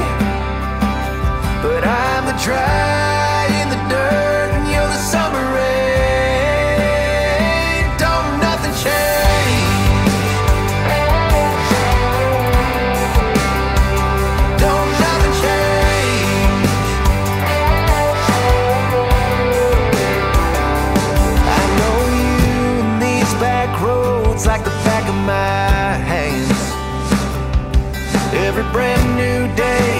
but I'm the dry in the dirt and you're the summer rain. Like the back of my hands, every brand new day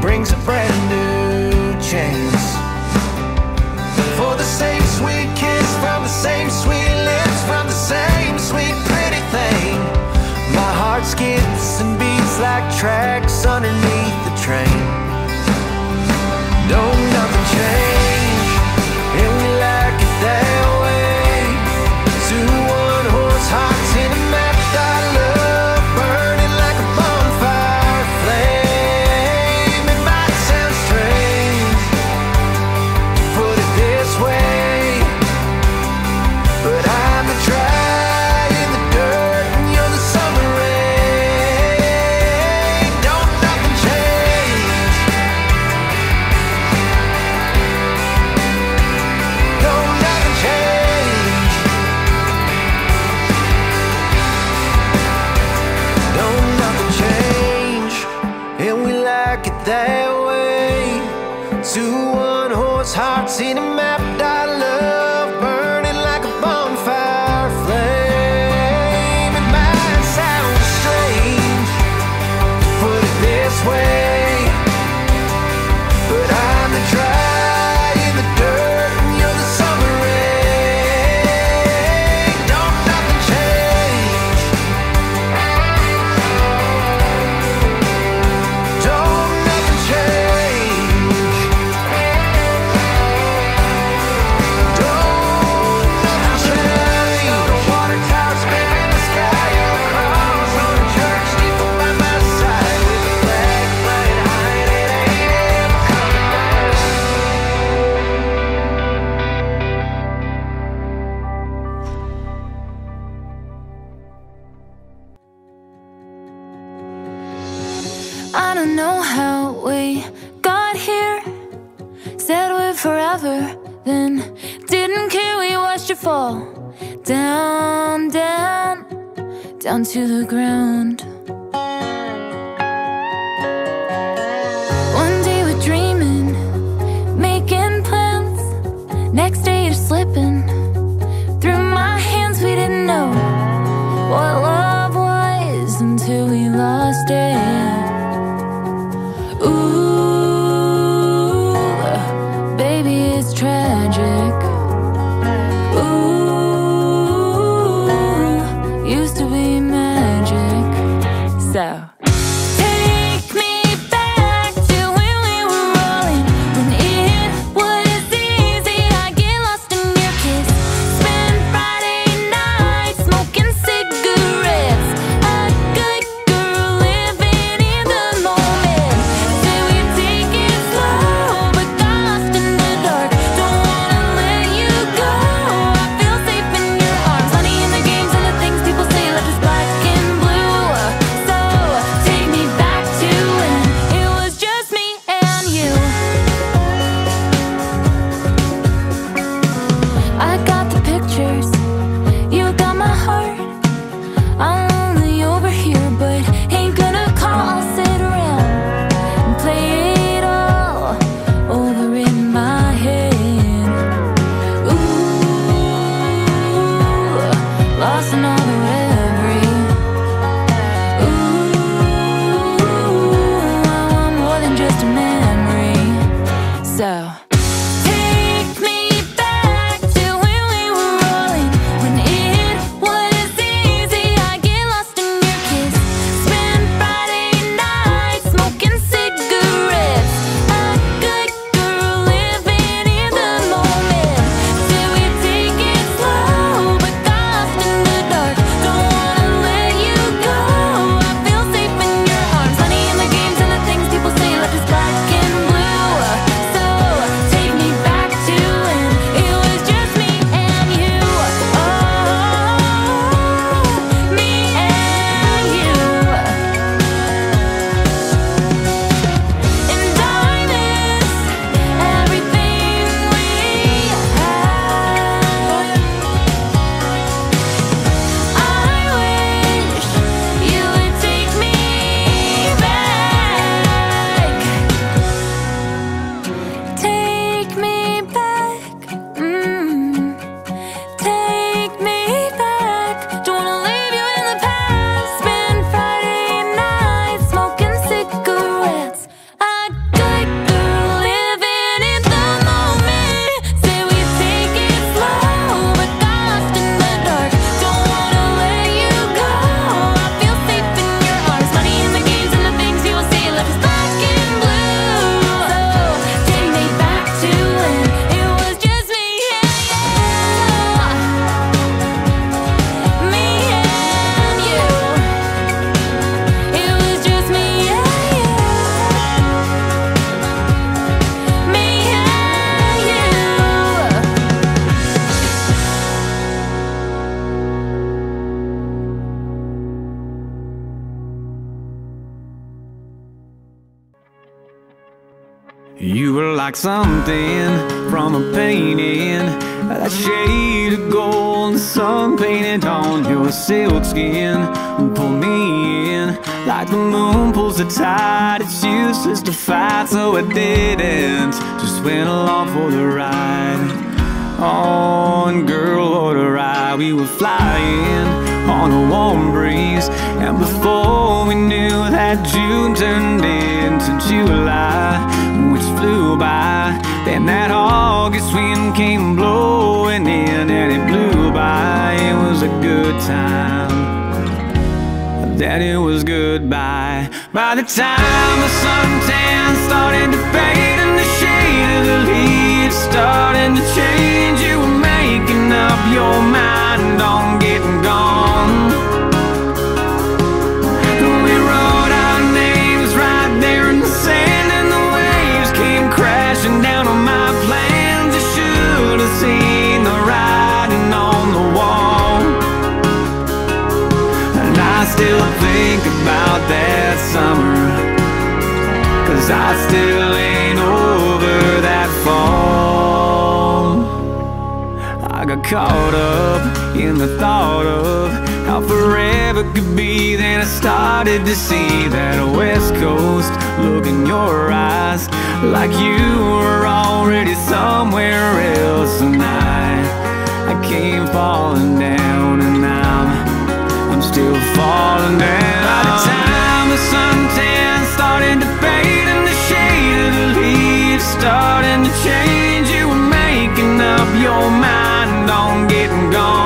brings a brand new chance for the same sweet kiss from the same sweet lips, from the same sweet pretty thing. My heart skips and beats like tracks underneath the train. No, nothing changed, and we like it that way. Two hearts in a map that love, burning like a bonfire flame. It might sound strange to put it this way, but I'm the dry in the dirt and you're the summer rain. Don't nothing change. Don't nothing change. That way, two one-horse hearts in a map that love, burning like a bonfire flame. It might sound strange to put it this way, but I'm the dry. I don't know how we got here. Said we're forever, then didn't care. We watched you fall down, down, down to the ground. One day we're dreaming, making plans. Next day you're slipping through my hands. We didn't know what love was until we lost it. Ooh, baby, it's tragic. Ooh, used to be magic. So take me back to when we were rolling, when it was easy. I get lost in your kiss. were like something from a painting, that shade of gold the sun painted on your silk skin. Pull me in like the moon pulls the tide. It's useless to fight, so I didn't. Just went along for the ride. On, girl, what a ride. We were flying on a warm breeze, and before we knew that June turned into July, which flew by. Then that August wind came blowing in, and it blew by. It was a good time, then it was goodbye. By the time the suntan started to fade and the shade of the leaves started to change, you were making up your mind on getting gone. We wrote our names right there in the sand, and the waves came crashing down on my plans. You should have seen the writing on the wall, and I still think about that summer, 'cause I still ain't over that fall. I got caught up in the thought of how forever could be, then I started to see that west coast look in your eyes, like you were already somewhere else. And I, I came falling down, and I'm, I'm still falling down. By the time the suntan started to fade and the shade of the leaves started to change, you were making up your mind on getting gone.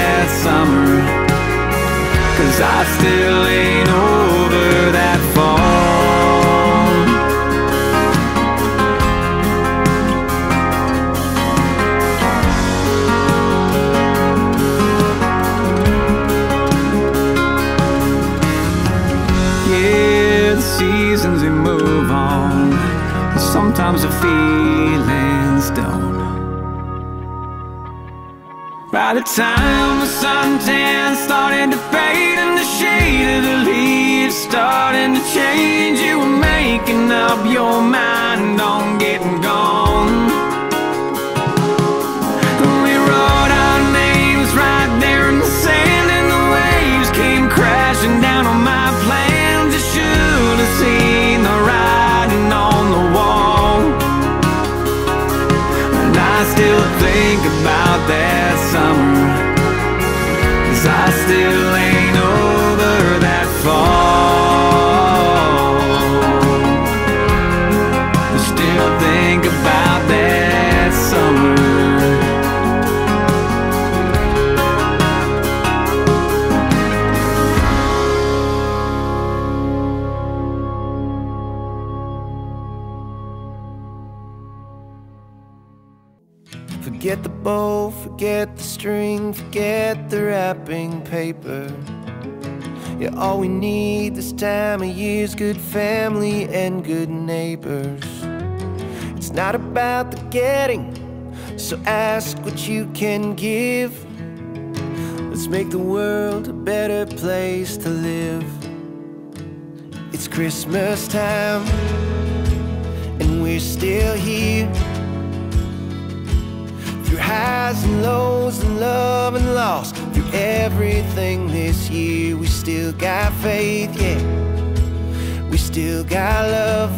That summer, 'cause I still ain't over that fall. Yeah, the seasons, they move on, but sometimes the feelings don't. By the time the suntan started to fade and the shade of the leaves started to change, you were making up your mind on getting gone. We wrote our names right there in the sand, and the waves came crashing down on my plans. You should have seen the writing on the wall, and I still think about that summer, 'cause I still ain't over that fall. I still think about that summer. Forget the bow, forget the string, forget the wrapping paper. Yeah, all we need this time of year is good family and good neighbors. It's not about the getting, so ask what you can give. Let's make the world a better place to live. It's Christmas time, and we're still here. Through highs and lows and love and loss, through everything this year, we still got faith, yeah. We still got love.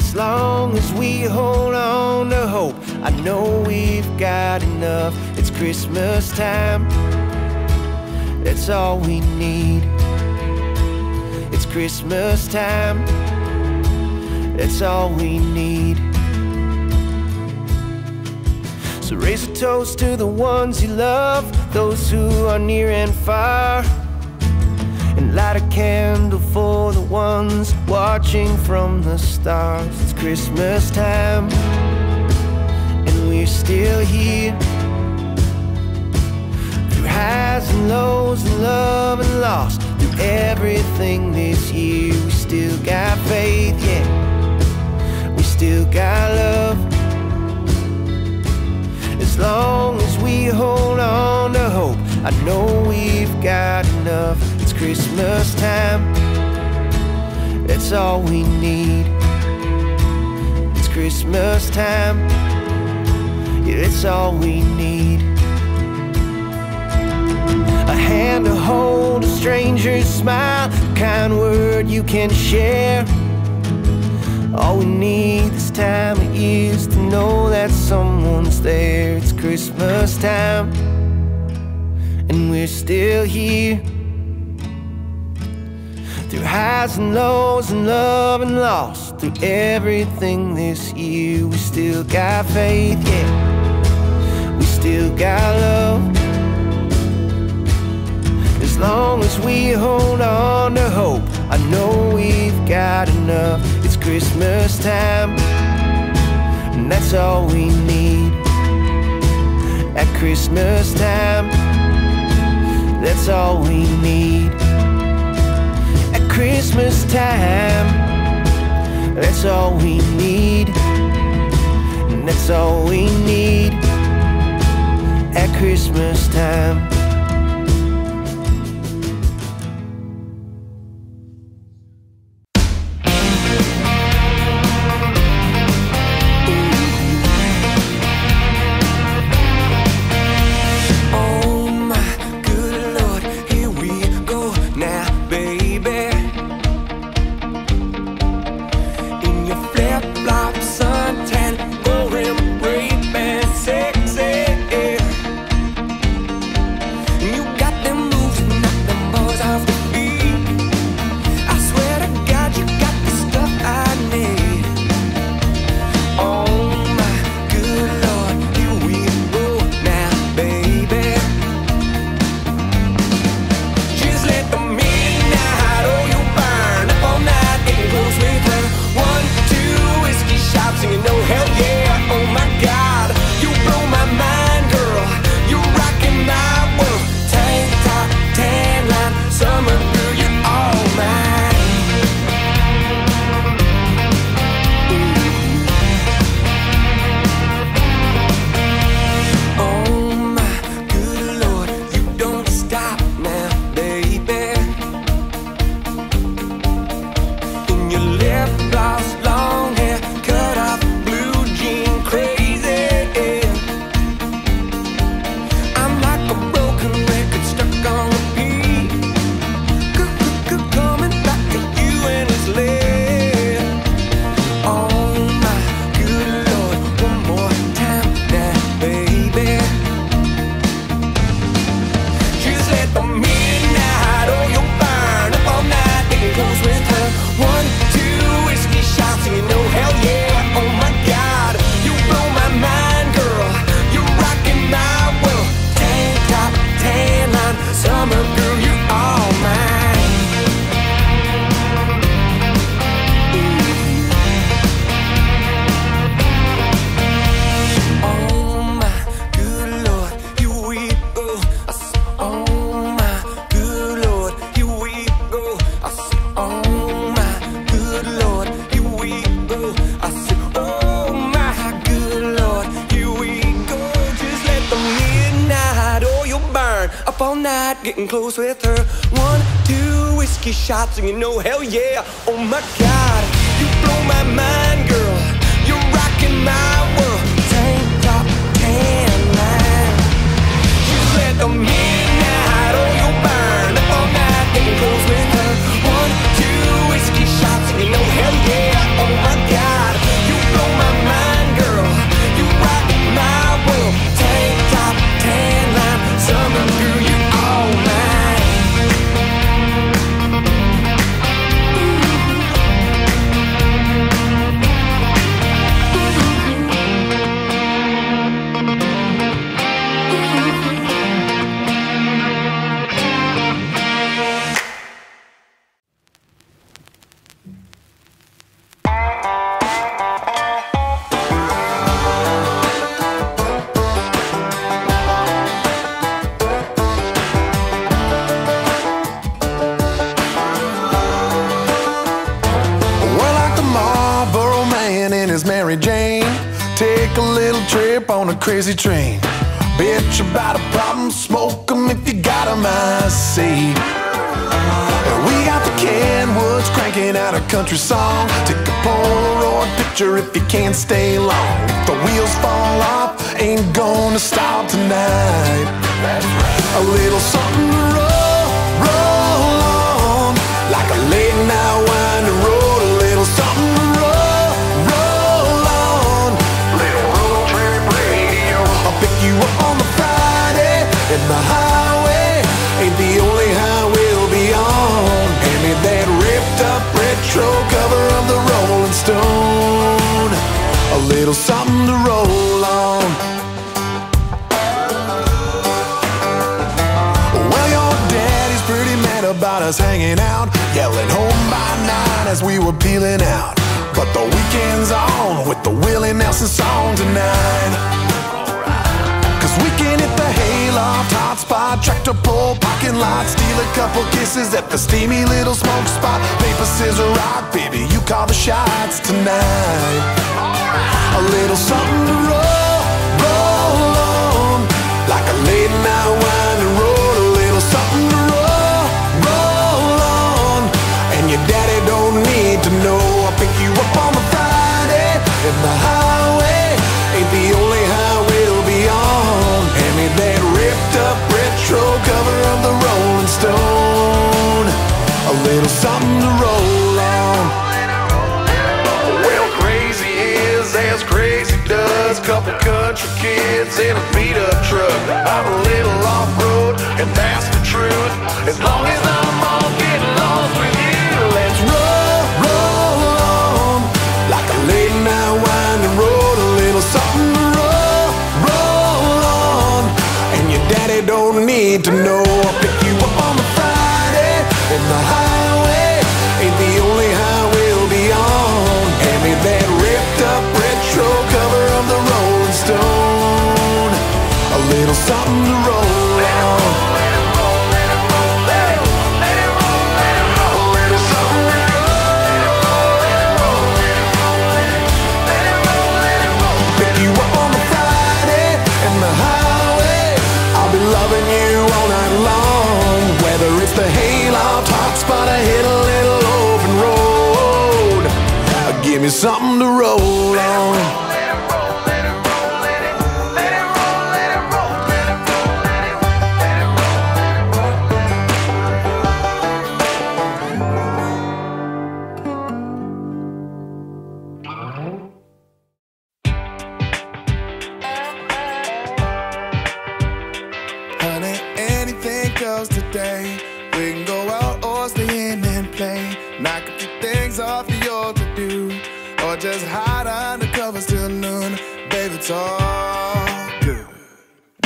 As long as we hold on to hope, I know we've got enough. It's Christmas time, that's all we need. It's Christmas time, that's all we need. So raise a toast to the ones you love, those who are near and far, and light a candle for the ones watching from the stars. It's Christmas time, and we're still here. Through highs and lows and love and loss, through everything this year, we still got faith, yeah, we still got love. As long as we hold on to hope, I know we've got enough. It's Christmas time, that's all we need. It's Christmas time, yeah, that's all we need. A hand to hold, a stranger's smile, a kind word you can share. All we need this time of year is to know that someone's there. It's Christmas time, and we're still here. Through highs and lows and love and loss, through everything this year, we still got faith, yeah, we still got love. As long as we hold on to hope, I know we've got enough. Christmas time, and that's all we need. At Christmas time, that's all we need. At Christmas time, that's all we need. And that's all we need at Christmas time. Getting close with her, one, two whiskey shots, and you know, hell yeah, oh my God, you blow my mind, girl, you're rocking my world, tank top, tan line, you let the midnight oil burn up all night, getting close with her, one, two whiskey shots, and you know, hell yeah, oh my God, you blow my mind, girl, you rocking my world, tank top, tan line, summer girl, you is Mary Jane. Take a little trip on a crazy train. Bitch about a problem, smoke 'em if you got 'em, I see. We got the Kenwoods cranking out a country song. Take a Polaroid picture if you can't stay long. If the wheels fall off, ain't gonna stop tonight. A little something to roll, roll on, like a late night wine to roll. A little something to roll, roll on, little road trip radio. I'll pick you up on the Friday, and the highway ain't the only highway we'll be on. Hand me that ripped up retro cover of the Rolling Stone. A little something to roll on. Well, your daddy's pretty mad about us hanging out, yelling home by nine as we were peeling out. But the weekend's on with the Willie Nelson song tonight. Cause we can hit the hayloft, hot spot, tractor pull, parking lot, steal a couple kisses at the steamy little smoke spot. Paper, scissor, rock, baby, you call the shots tonight. A little something to roll, roll on, like a late night wine to roll. A little something to roll, roll on, and your daddy don't need to know. I'll pick you up on the Friday, and the highway ain't the only highway we'll be on. Hand me that ripped up retro cover of the Rolling Stone. A little something to roll on. As crazy does, couple country kids in a beat-up truck. I'm a little off-road, and that's the truth. As long as I'm on getting lost with you, let's roll, roll on, like a late night winding road. A little something to roll, roll on, and your daddy don't need to know. I'll pick you up on the Friday, and the highway ain't the only highway we'll be on. Hand me that ripped up cover of the Rolling Stone. A little something to roll on. Let it roll, let it roll, let it roll, let it roll, let it roll. A little something to roll. Let it roll, let it roll, let it roll, let it roll, let it roll. Pick you up on the Friday and the highway. I'll be loving you all night long. Whether it's the hayloft, hot spot, I hit a little open road. Give me something to roll on. Just hide under covers till noon, baby, it's all good.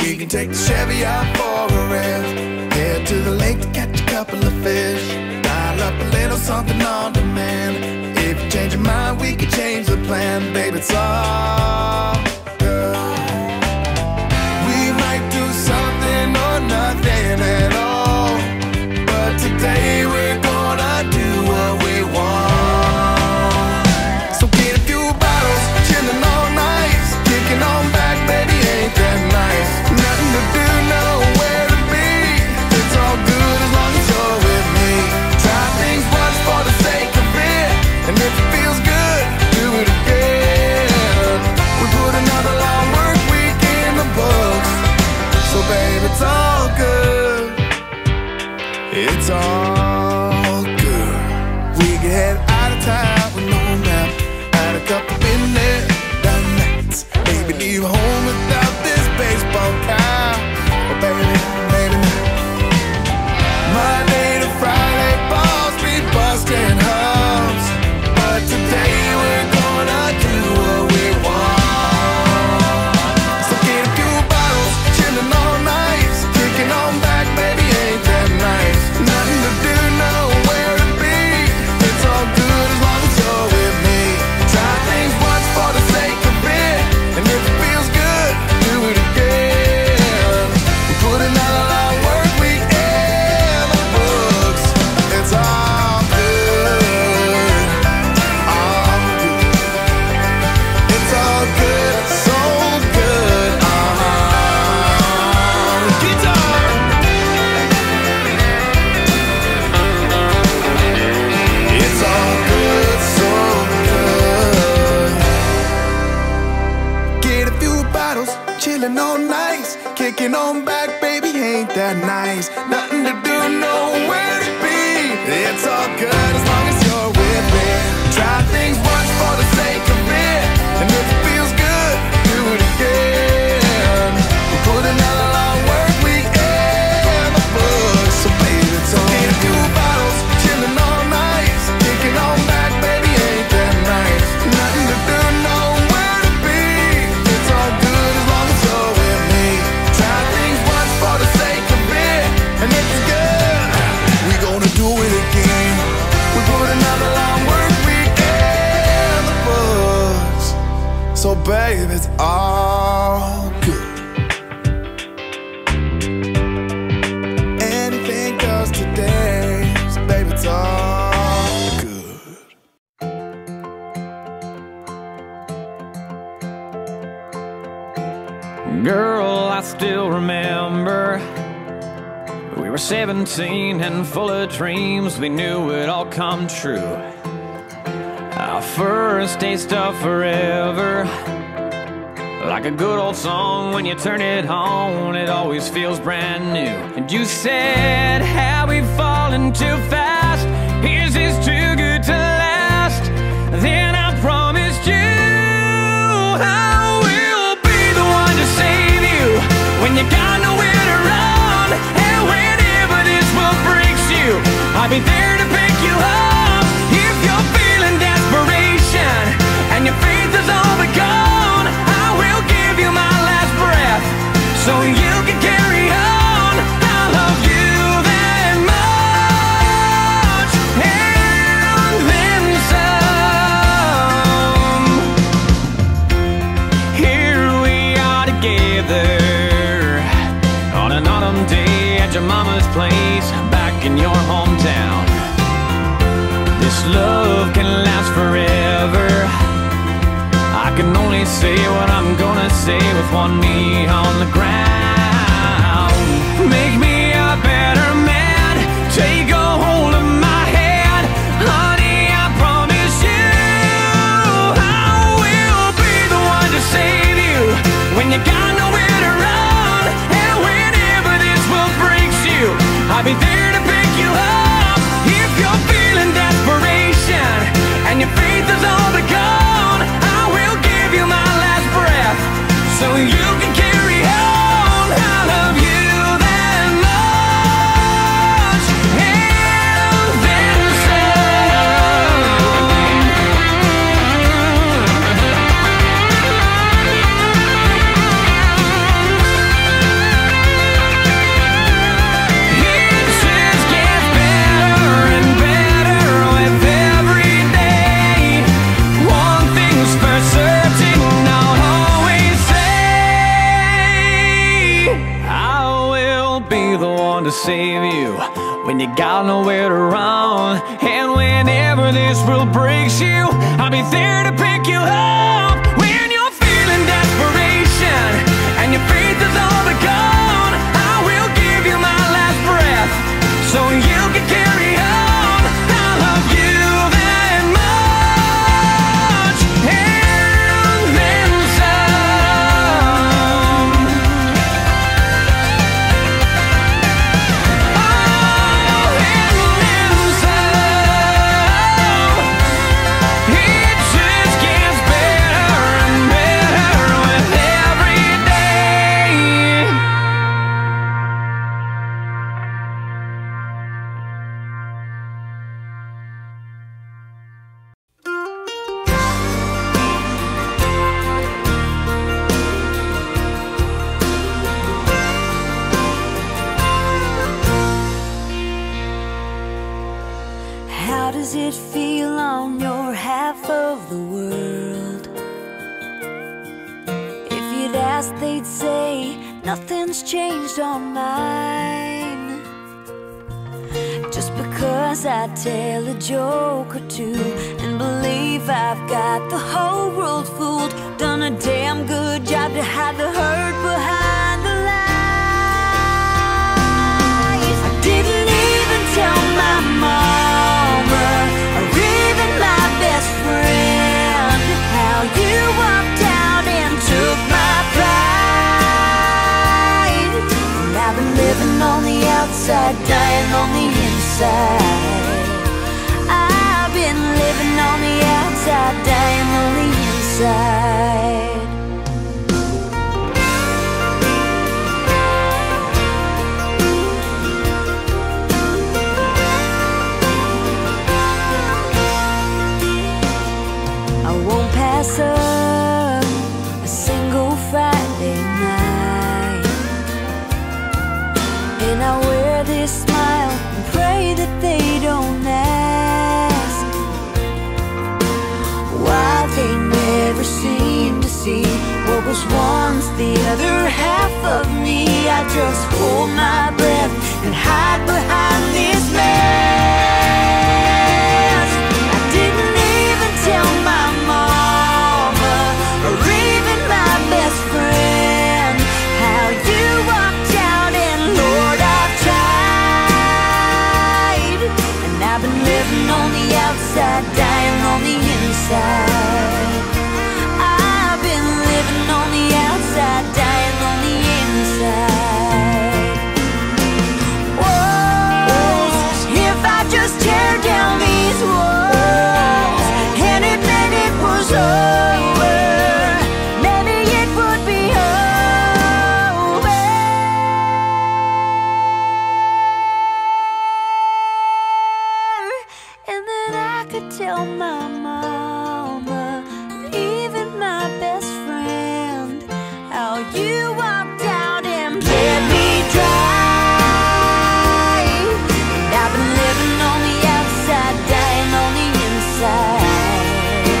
We can take the Chevy out for a rest, head to the lake to catch a couple of fish, dial up a little something on demand. If you change your mind, we can change the plan, baby, it's all good. We might do something or nothing at all, but today we're gonna do what we want. And if it feels good, do it again. looking on back, baby, ain't that nice? Nothing to do, nowhere to be. It's all good as long as you're with me. Try things once for the sake of it, and if it feels good, do it again. We'll put another long work week in the book, so baby, it's all good. Can't do bottles, chilling all night, thinking on back, baby, ain't that nice? Nothing to do, nowhere to be. It's all good as long as you're with me. Try things once for the sake of it, and if it's good, we're gonna do it again. We put another long work week in the books, so baby, it's all good. Anything goes today, so baby, it's all good. Girl, I still remember we were seventeen and full of dreams. We knew it all come true. Our first taste of forever, like a good old song, when you turn it on, it always feels brand new. And you said how we've fallen too fast, is this too good to last? Then I promised you I will be the one to save you when you got nowhere to run. And whenever this world breaks you, I'll be there to pick you up. If you're feeling desperation and your faith is all but gone, I will give you my last breath so you can carry on. I love you that much and then some. Here we are together on an autumn day at your mama's place back in your hometown. This love can last forever. I can only say what I'm gonna say with one knee on the ground. Make me a better man, take a hold of my hand. Honey, I promise you I will be the one to save you when you got nowhere to run. And whenever this world breaks you, I'll be there to pick you up. If you're feeling desperation and your faith is all but gone, I will give you my last breath so you can carry on. I love you that much and then some. It just gets better and better with every day. One thing's for certain, I'll always say I will be the one to save you when you got nowhere to run. And whenever this world breaks you, I'll be there to pick you up. When you're feeling desperation and your faith is all but gone, I will give you my last breath so you can carry on. I love you that much and then some. Oh, and then some. It just gets better and better with every day. How does it feel on your half of the world? If you'd ask, they'd say nothing's changed on mine. Just because I tell a joke or two and believe I've got the whole world fooled, done a damn good job to hide the hurt behind the lies. I didn't even tell my mama or even my best friend how you walked out and took my pride. inside. I've been living on the outside, dying on the inside. I won't pass up a single Friday night, and I wear this smile and pray that they don't ask why they never seem to see what was once the other half of me. I just hold my breath and hide behind this mask. I didn't even tell my mama or even my best friend how you walked out, and Lord, I've tried. And I've been living on the outside, dying on the inside. I've been living on the outside, dying on the inside. Whoa, if I just tear down these walls and admit it was over, maybe it would be over. And then I could tell my mama, even my best friend, how you walked out and let me dry. And I've been living on the outside, dying on the inside.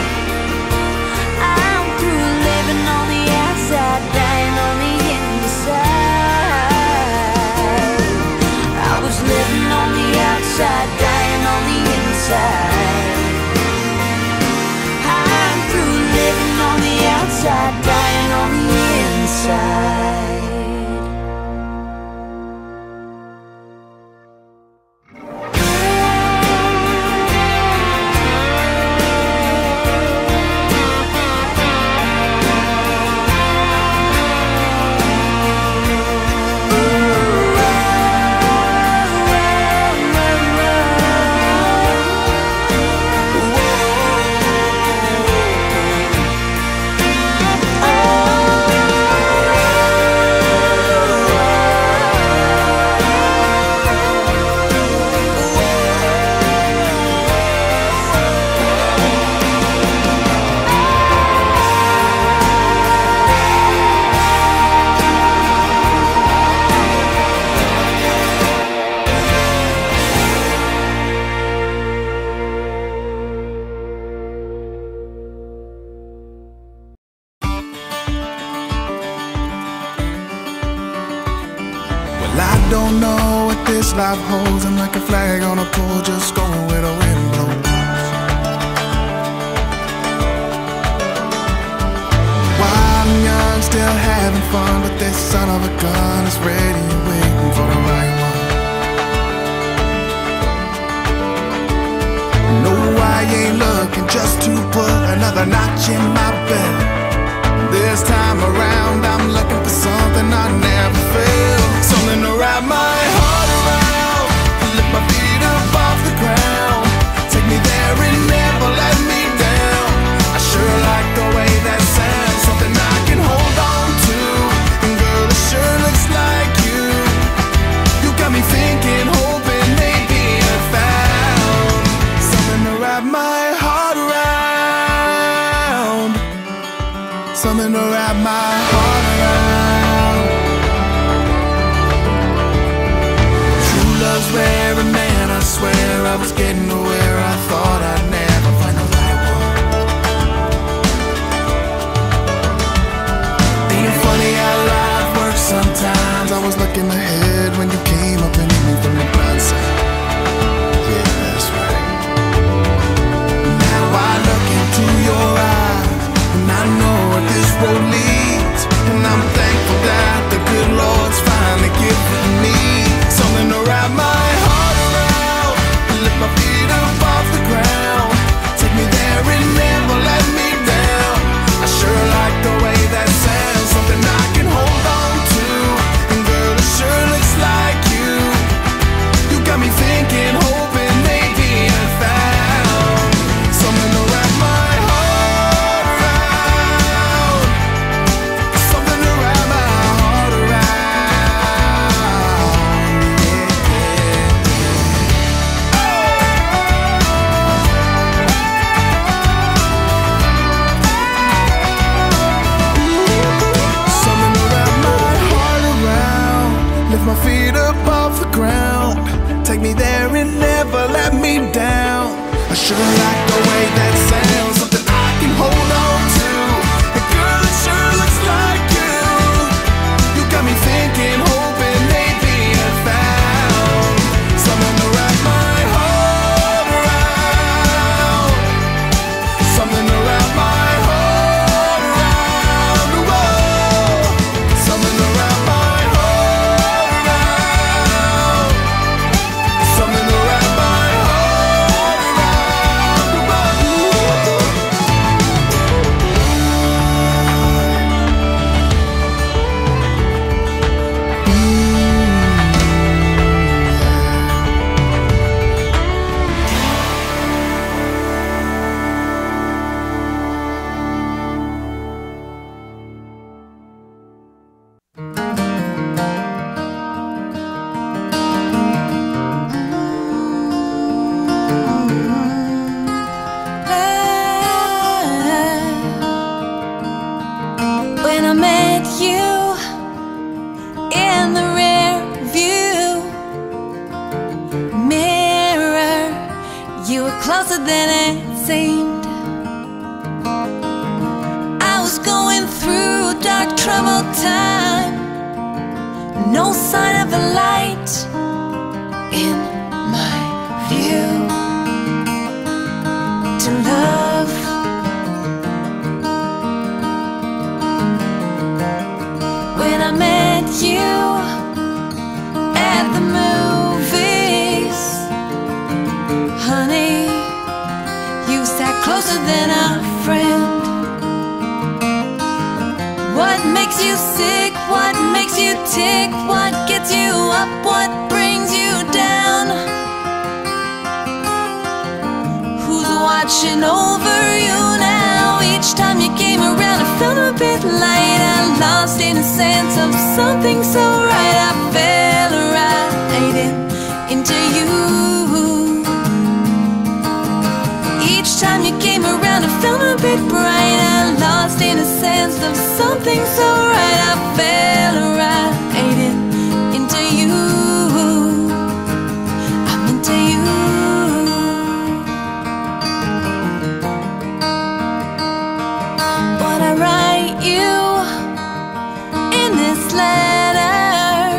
I'm through living on the outside, dying on the inside. I was living on the outside, dying on the inside. I'm through living on the outside, dying on the inside. Life holds, I'm like a flag on a pole, just going where the wind blows. While I'm young, still having fun, but this son of a gun is ready and waiting for the right one. No, I ain't looking just to put another notch in my belt. This time around, I'm looking for something I never felt, something to wrap my heart. My feet up off the ground, take me there and never let me down. I sure like the way that sounds, something I can hold on to. And girl, it sure looks like you. You got me thinking, hoping maybe I found something to wrap my heart around, something to wrap my heart around. Where a man, I swear I was getting to where I thought I'd never find the right one. Ain't funny how life works sometimes. I was looking ahead when you came up and hit me from the blind side. Yeah, that's right. Now I look into your eyes and I know what this road leads, and I'm thankful that the good Lord's finally given me something to wrap my heart around, lift my feet up off the ground, take me there and never let me down. I sure like the way that sounds, something I can hold on to. And girl, it sure looks like you. You got me thinking, Sugar like the way that sounds, something I can hold on to. Hey girl, it sure looks like you. You got me thinking, hoping maybe I found someone to wrap my heart around, something to wrap my heart around. Whoa, something to wrap my heart around, something to wrap my heart. Closer than it seemed. I was going through dark, troubled time. No sign of a light in my view. To love, when I met you at the movies, honey, closer than a friend. What makes you sick? What makes you tick? What gets you up? What brings you down? Who's watching over you now? Each time you came around, I felt a bit light. I lost in a sense of something so right. I fell right in, into you. Time you came around, I felt a bit bright. I lost in a sense of something so right. I fell right in, into you. I'm into you. But I write you in this letter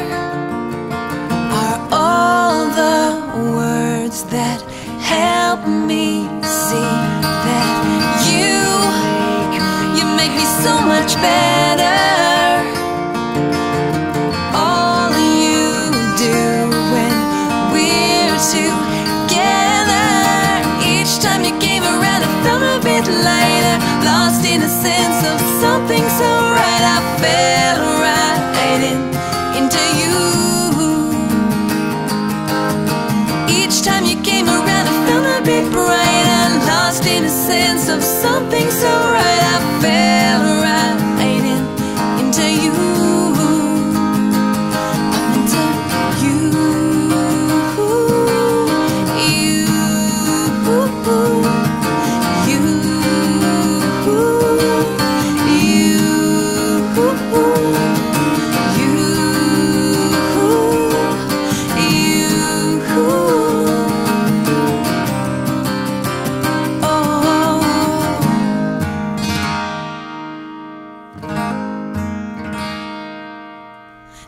are all the words that help me see that you, you make me so much better. All you do when we're together. Each time you came around, I felt a bit lighter. Lost in a sense of something so right. I fell right in, into you. Each time you came around, I felt a bit bright. Lost in a sense of something so right. I fell right in, into you. I'm into you. You, you, you, you, you.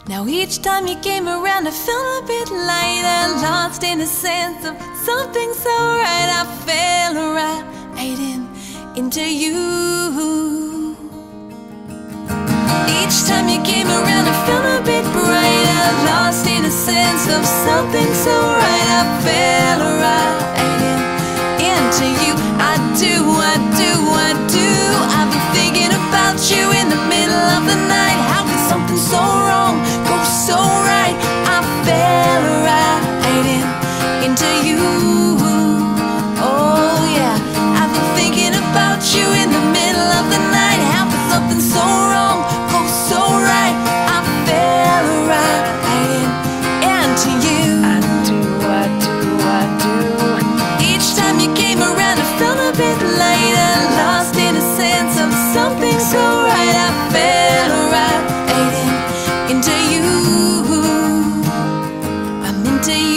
Now each time you came around, I felt a bit lighter. Lost in a sense of something so right. I fell right in, into you. Each time you came around, I felt a bit brighter. Lost in a sense of something so right. I fell right in, into you. I do, I do, I do. I've been thinking about you in the middle of the night. How could something so wrong go so right? I fell right in, into you. Oh yeah, I've been thinking about you in the middle of the night. How could something so wrong go so right? I fell right in, into you. I do, I do, I do. Each time you came around, I felt a bit lighter. Lost in a sense of something so right. I fell right in, into you. I'm into you.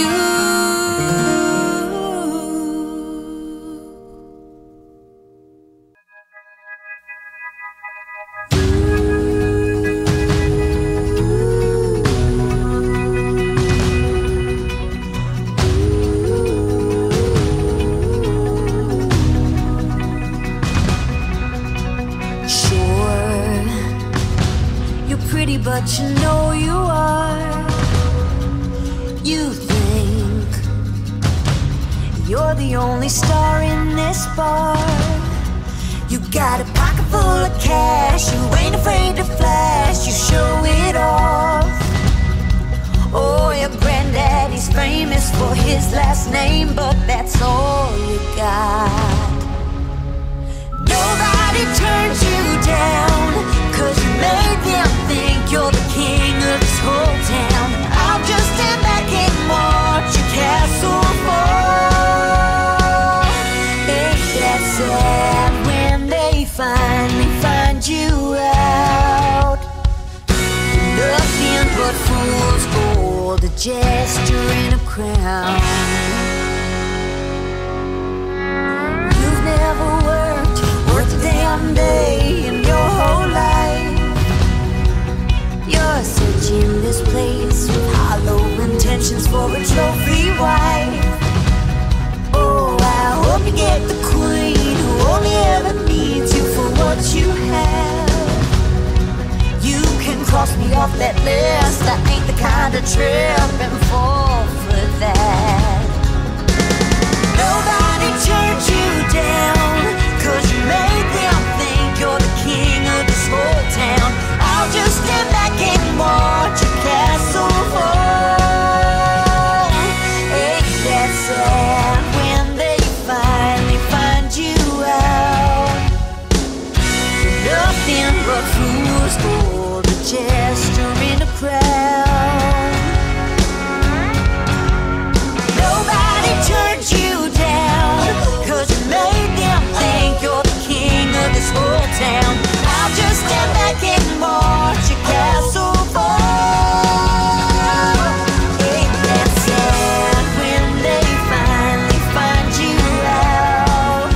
baby, but you know you are. You think you're the only star in this bar. You got a pocket full of cash, you ain't afraid to flash, you show it off. Oh, your granddaddy's famous for his last name, but that's all you got. Nobody turns you down, cause you made them think you're the king of this whole town. I'll just stand back and watch your castle fall. Ain't that sad when they finally find you out? Nothing but fool's gold, a gesture in a crown. You've never worked damn day in your whole life. You're searching this place with hollow intentions for a trophy wife. Oh, I hope you get the queen who only ever needs you for what you have. You can cross me off that list, I ain't the kind of trip and fall for that. Nobody turns you down, cause you made them think you're the king of this whole town. I'll just stand back and watch your castle fall. Ain't that sad when they finally find you out? Nothing but fools gold, a gesture in a crowd. Nobody turns you down, cause you made them think you're the king of this whole town. I'll just stand back and watch your castle fall. Ain't that sad when they finally find you out?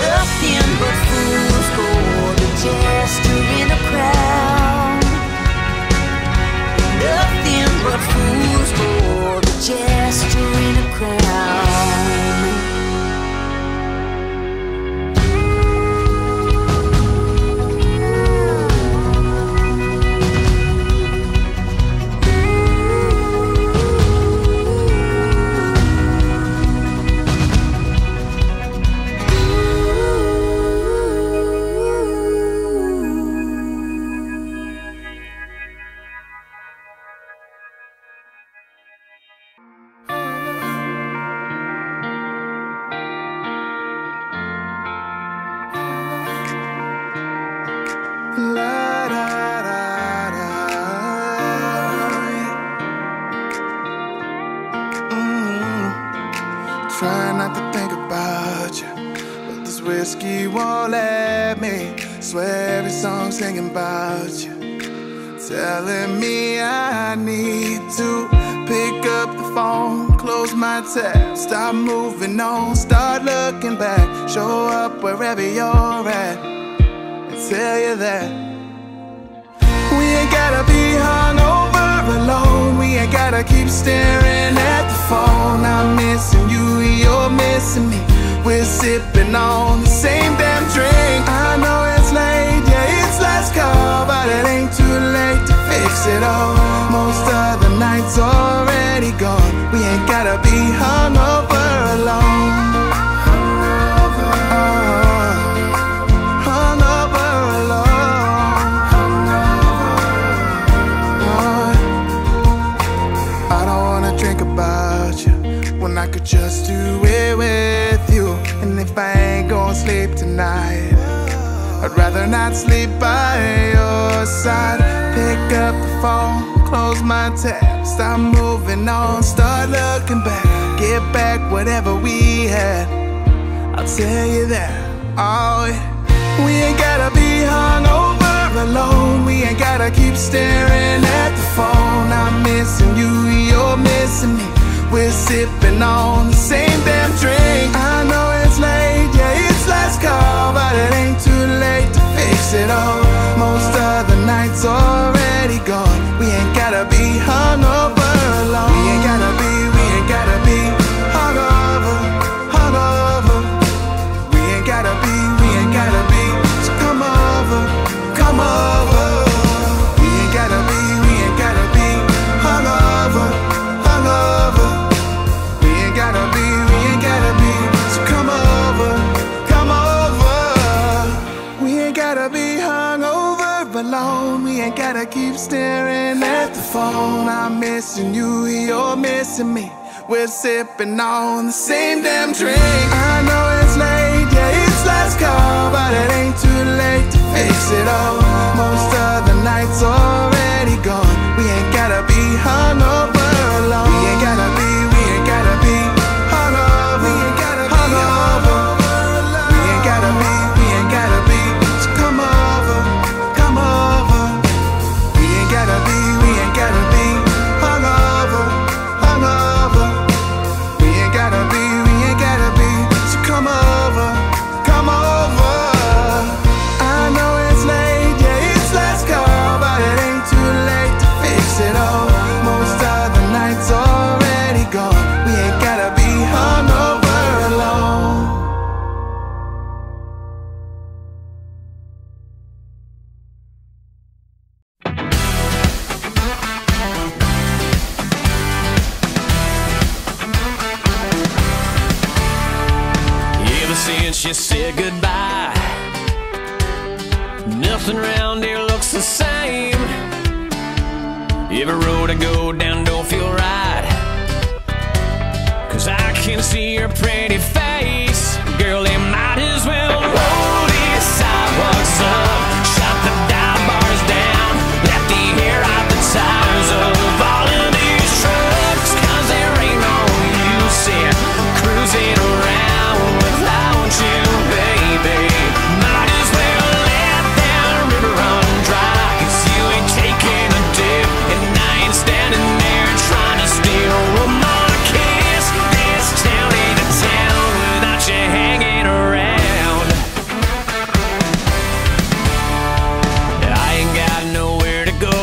Nothing but fools gold, a gesture in a crown. Nothing but fools gold, a gesture in a crown. Singing about you, telling me I need to pick up the phone, close my tab, stop moving on, start looking back, show up wherever you're at, and tell you that we ain't gotta be hung over alone, we ain't gotta keep staring at the phone. I'm missing you, you're missing me, we're sipping on the same damn drink. I know it's late, yeah, it's last call, but it ain't too late to fix it all. Most of the night's already gone, we ain't gotta be hungover alone. Hungover alone. Oh, I don't wanna drink about you when I could just do it with you. And if I ain't gonna sleep tonight, I'd rather not sleep by your side. Pick up the phone, close my tab, stop moving on, start looking back, get back whatever we had, I'll tell you that. Oh, we ain't gotta be hungover alone, we ain't gotta keep staring at the phone. I'm missing you, you're missing me, we're sipping on the same damn drink. I know it's late, yeah, it's last call, but it ain't too late to fix it all. Most of the night's already gone, we ain't gotta be hungover alone. We ain't gotta be, we ain't gotta be hungover, hungover. We ain't gotta be, we ain't gotta be, so come over, come over. gotta be hungover but lonely, ain't gotta keep staring at the phone. I'm missing you, you're missing me. We're sipping on the same damn drink. I know it's late, yeah, it's last call, but it ain't too late to fix it all. Most of the night's already gone. We ain't gotta be hungover alone. We ain't gotta be, we ain't gotta be hungover. We ain't gotta be hungover. We ain't gotta be, we ain't gotta be. So come over, come over. We ain't gotta be, we ain't gotta be hungover, hungover. We ain't gotta be, we ain't gotta be. So come over, come over. I know it's late, yeah, it's last call, but it ain't too late to fix it all. Most of the night's already gone. We ain't gotta be hungover alone. Ever since you said goodbye, nothing round here looks the same. Every road I go down don't feel right, 'cause I can see your pretty face. Girl, it might as well roll these sidewalks up, shut the dive bars down, let the air out the tires of all of these trucks, 'cause there ain't no use in cruising around without you, baby. Might as well let that river run dry, 'cause you ain't taking a dip and I ain't standing there trying to steal my kiss. This town ain't a town without you hanging around. I ain't got nowhere to go,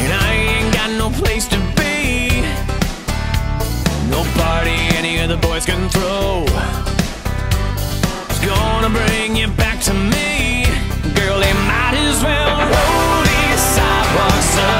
and I ain't got no place to be. No party any of the boys can throw is gonna bring you back to me. Girl, they might as well roll these sidewalks up.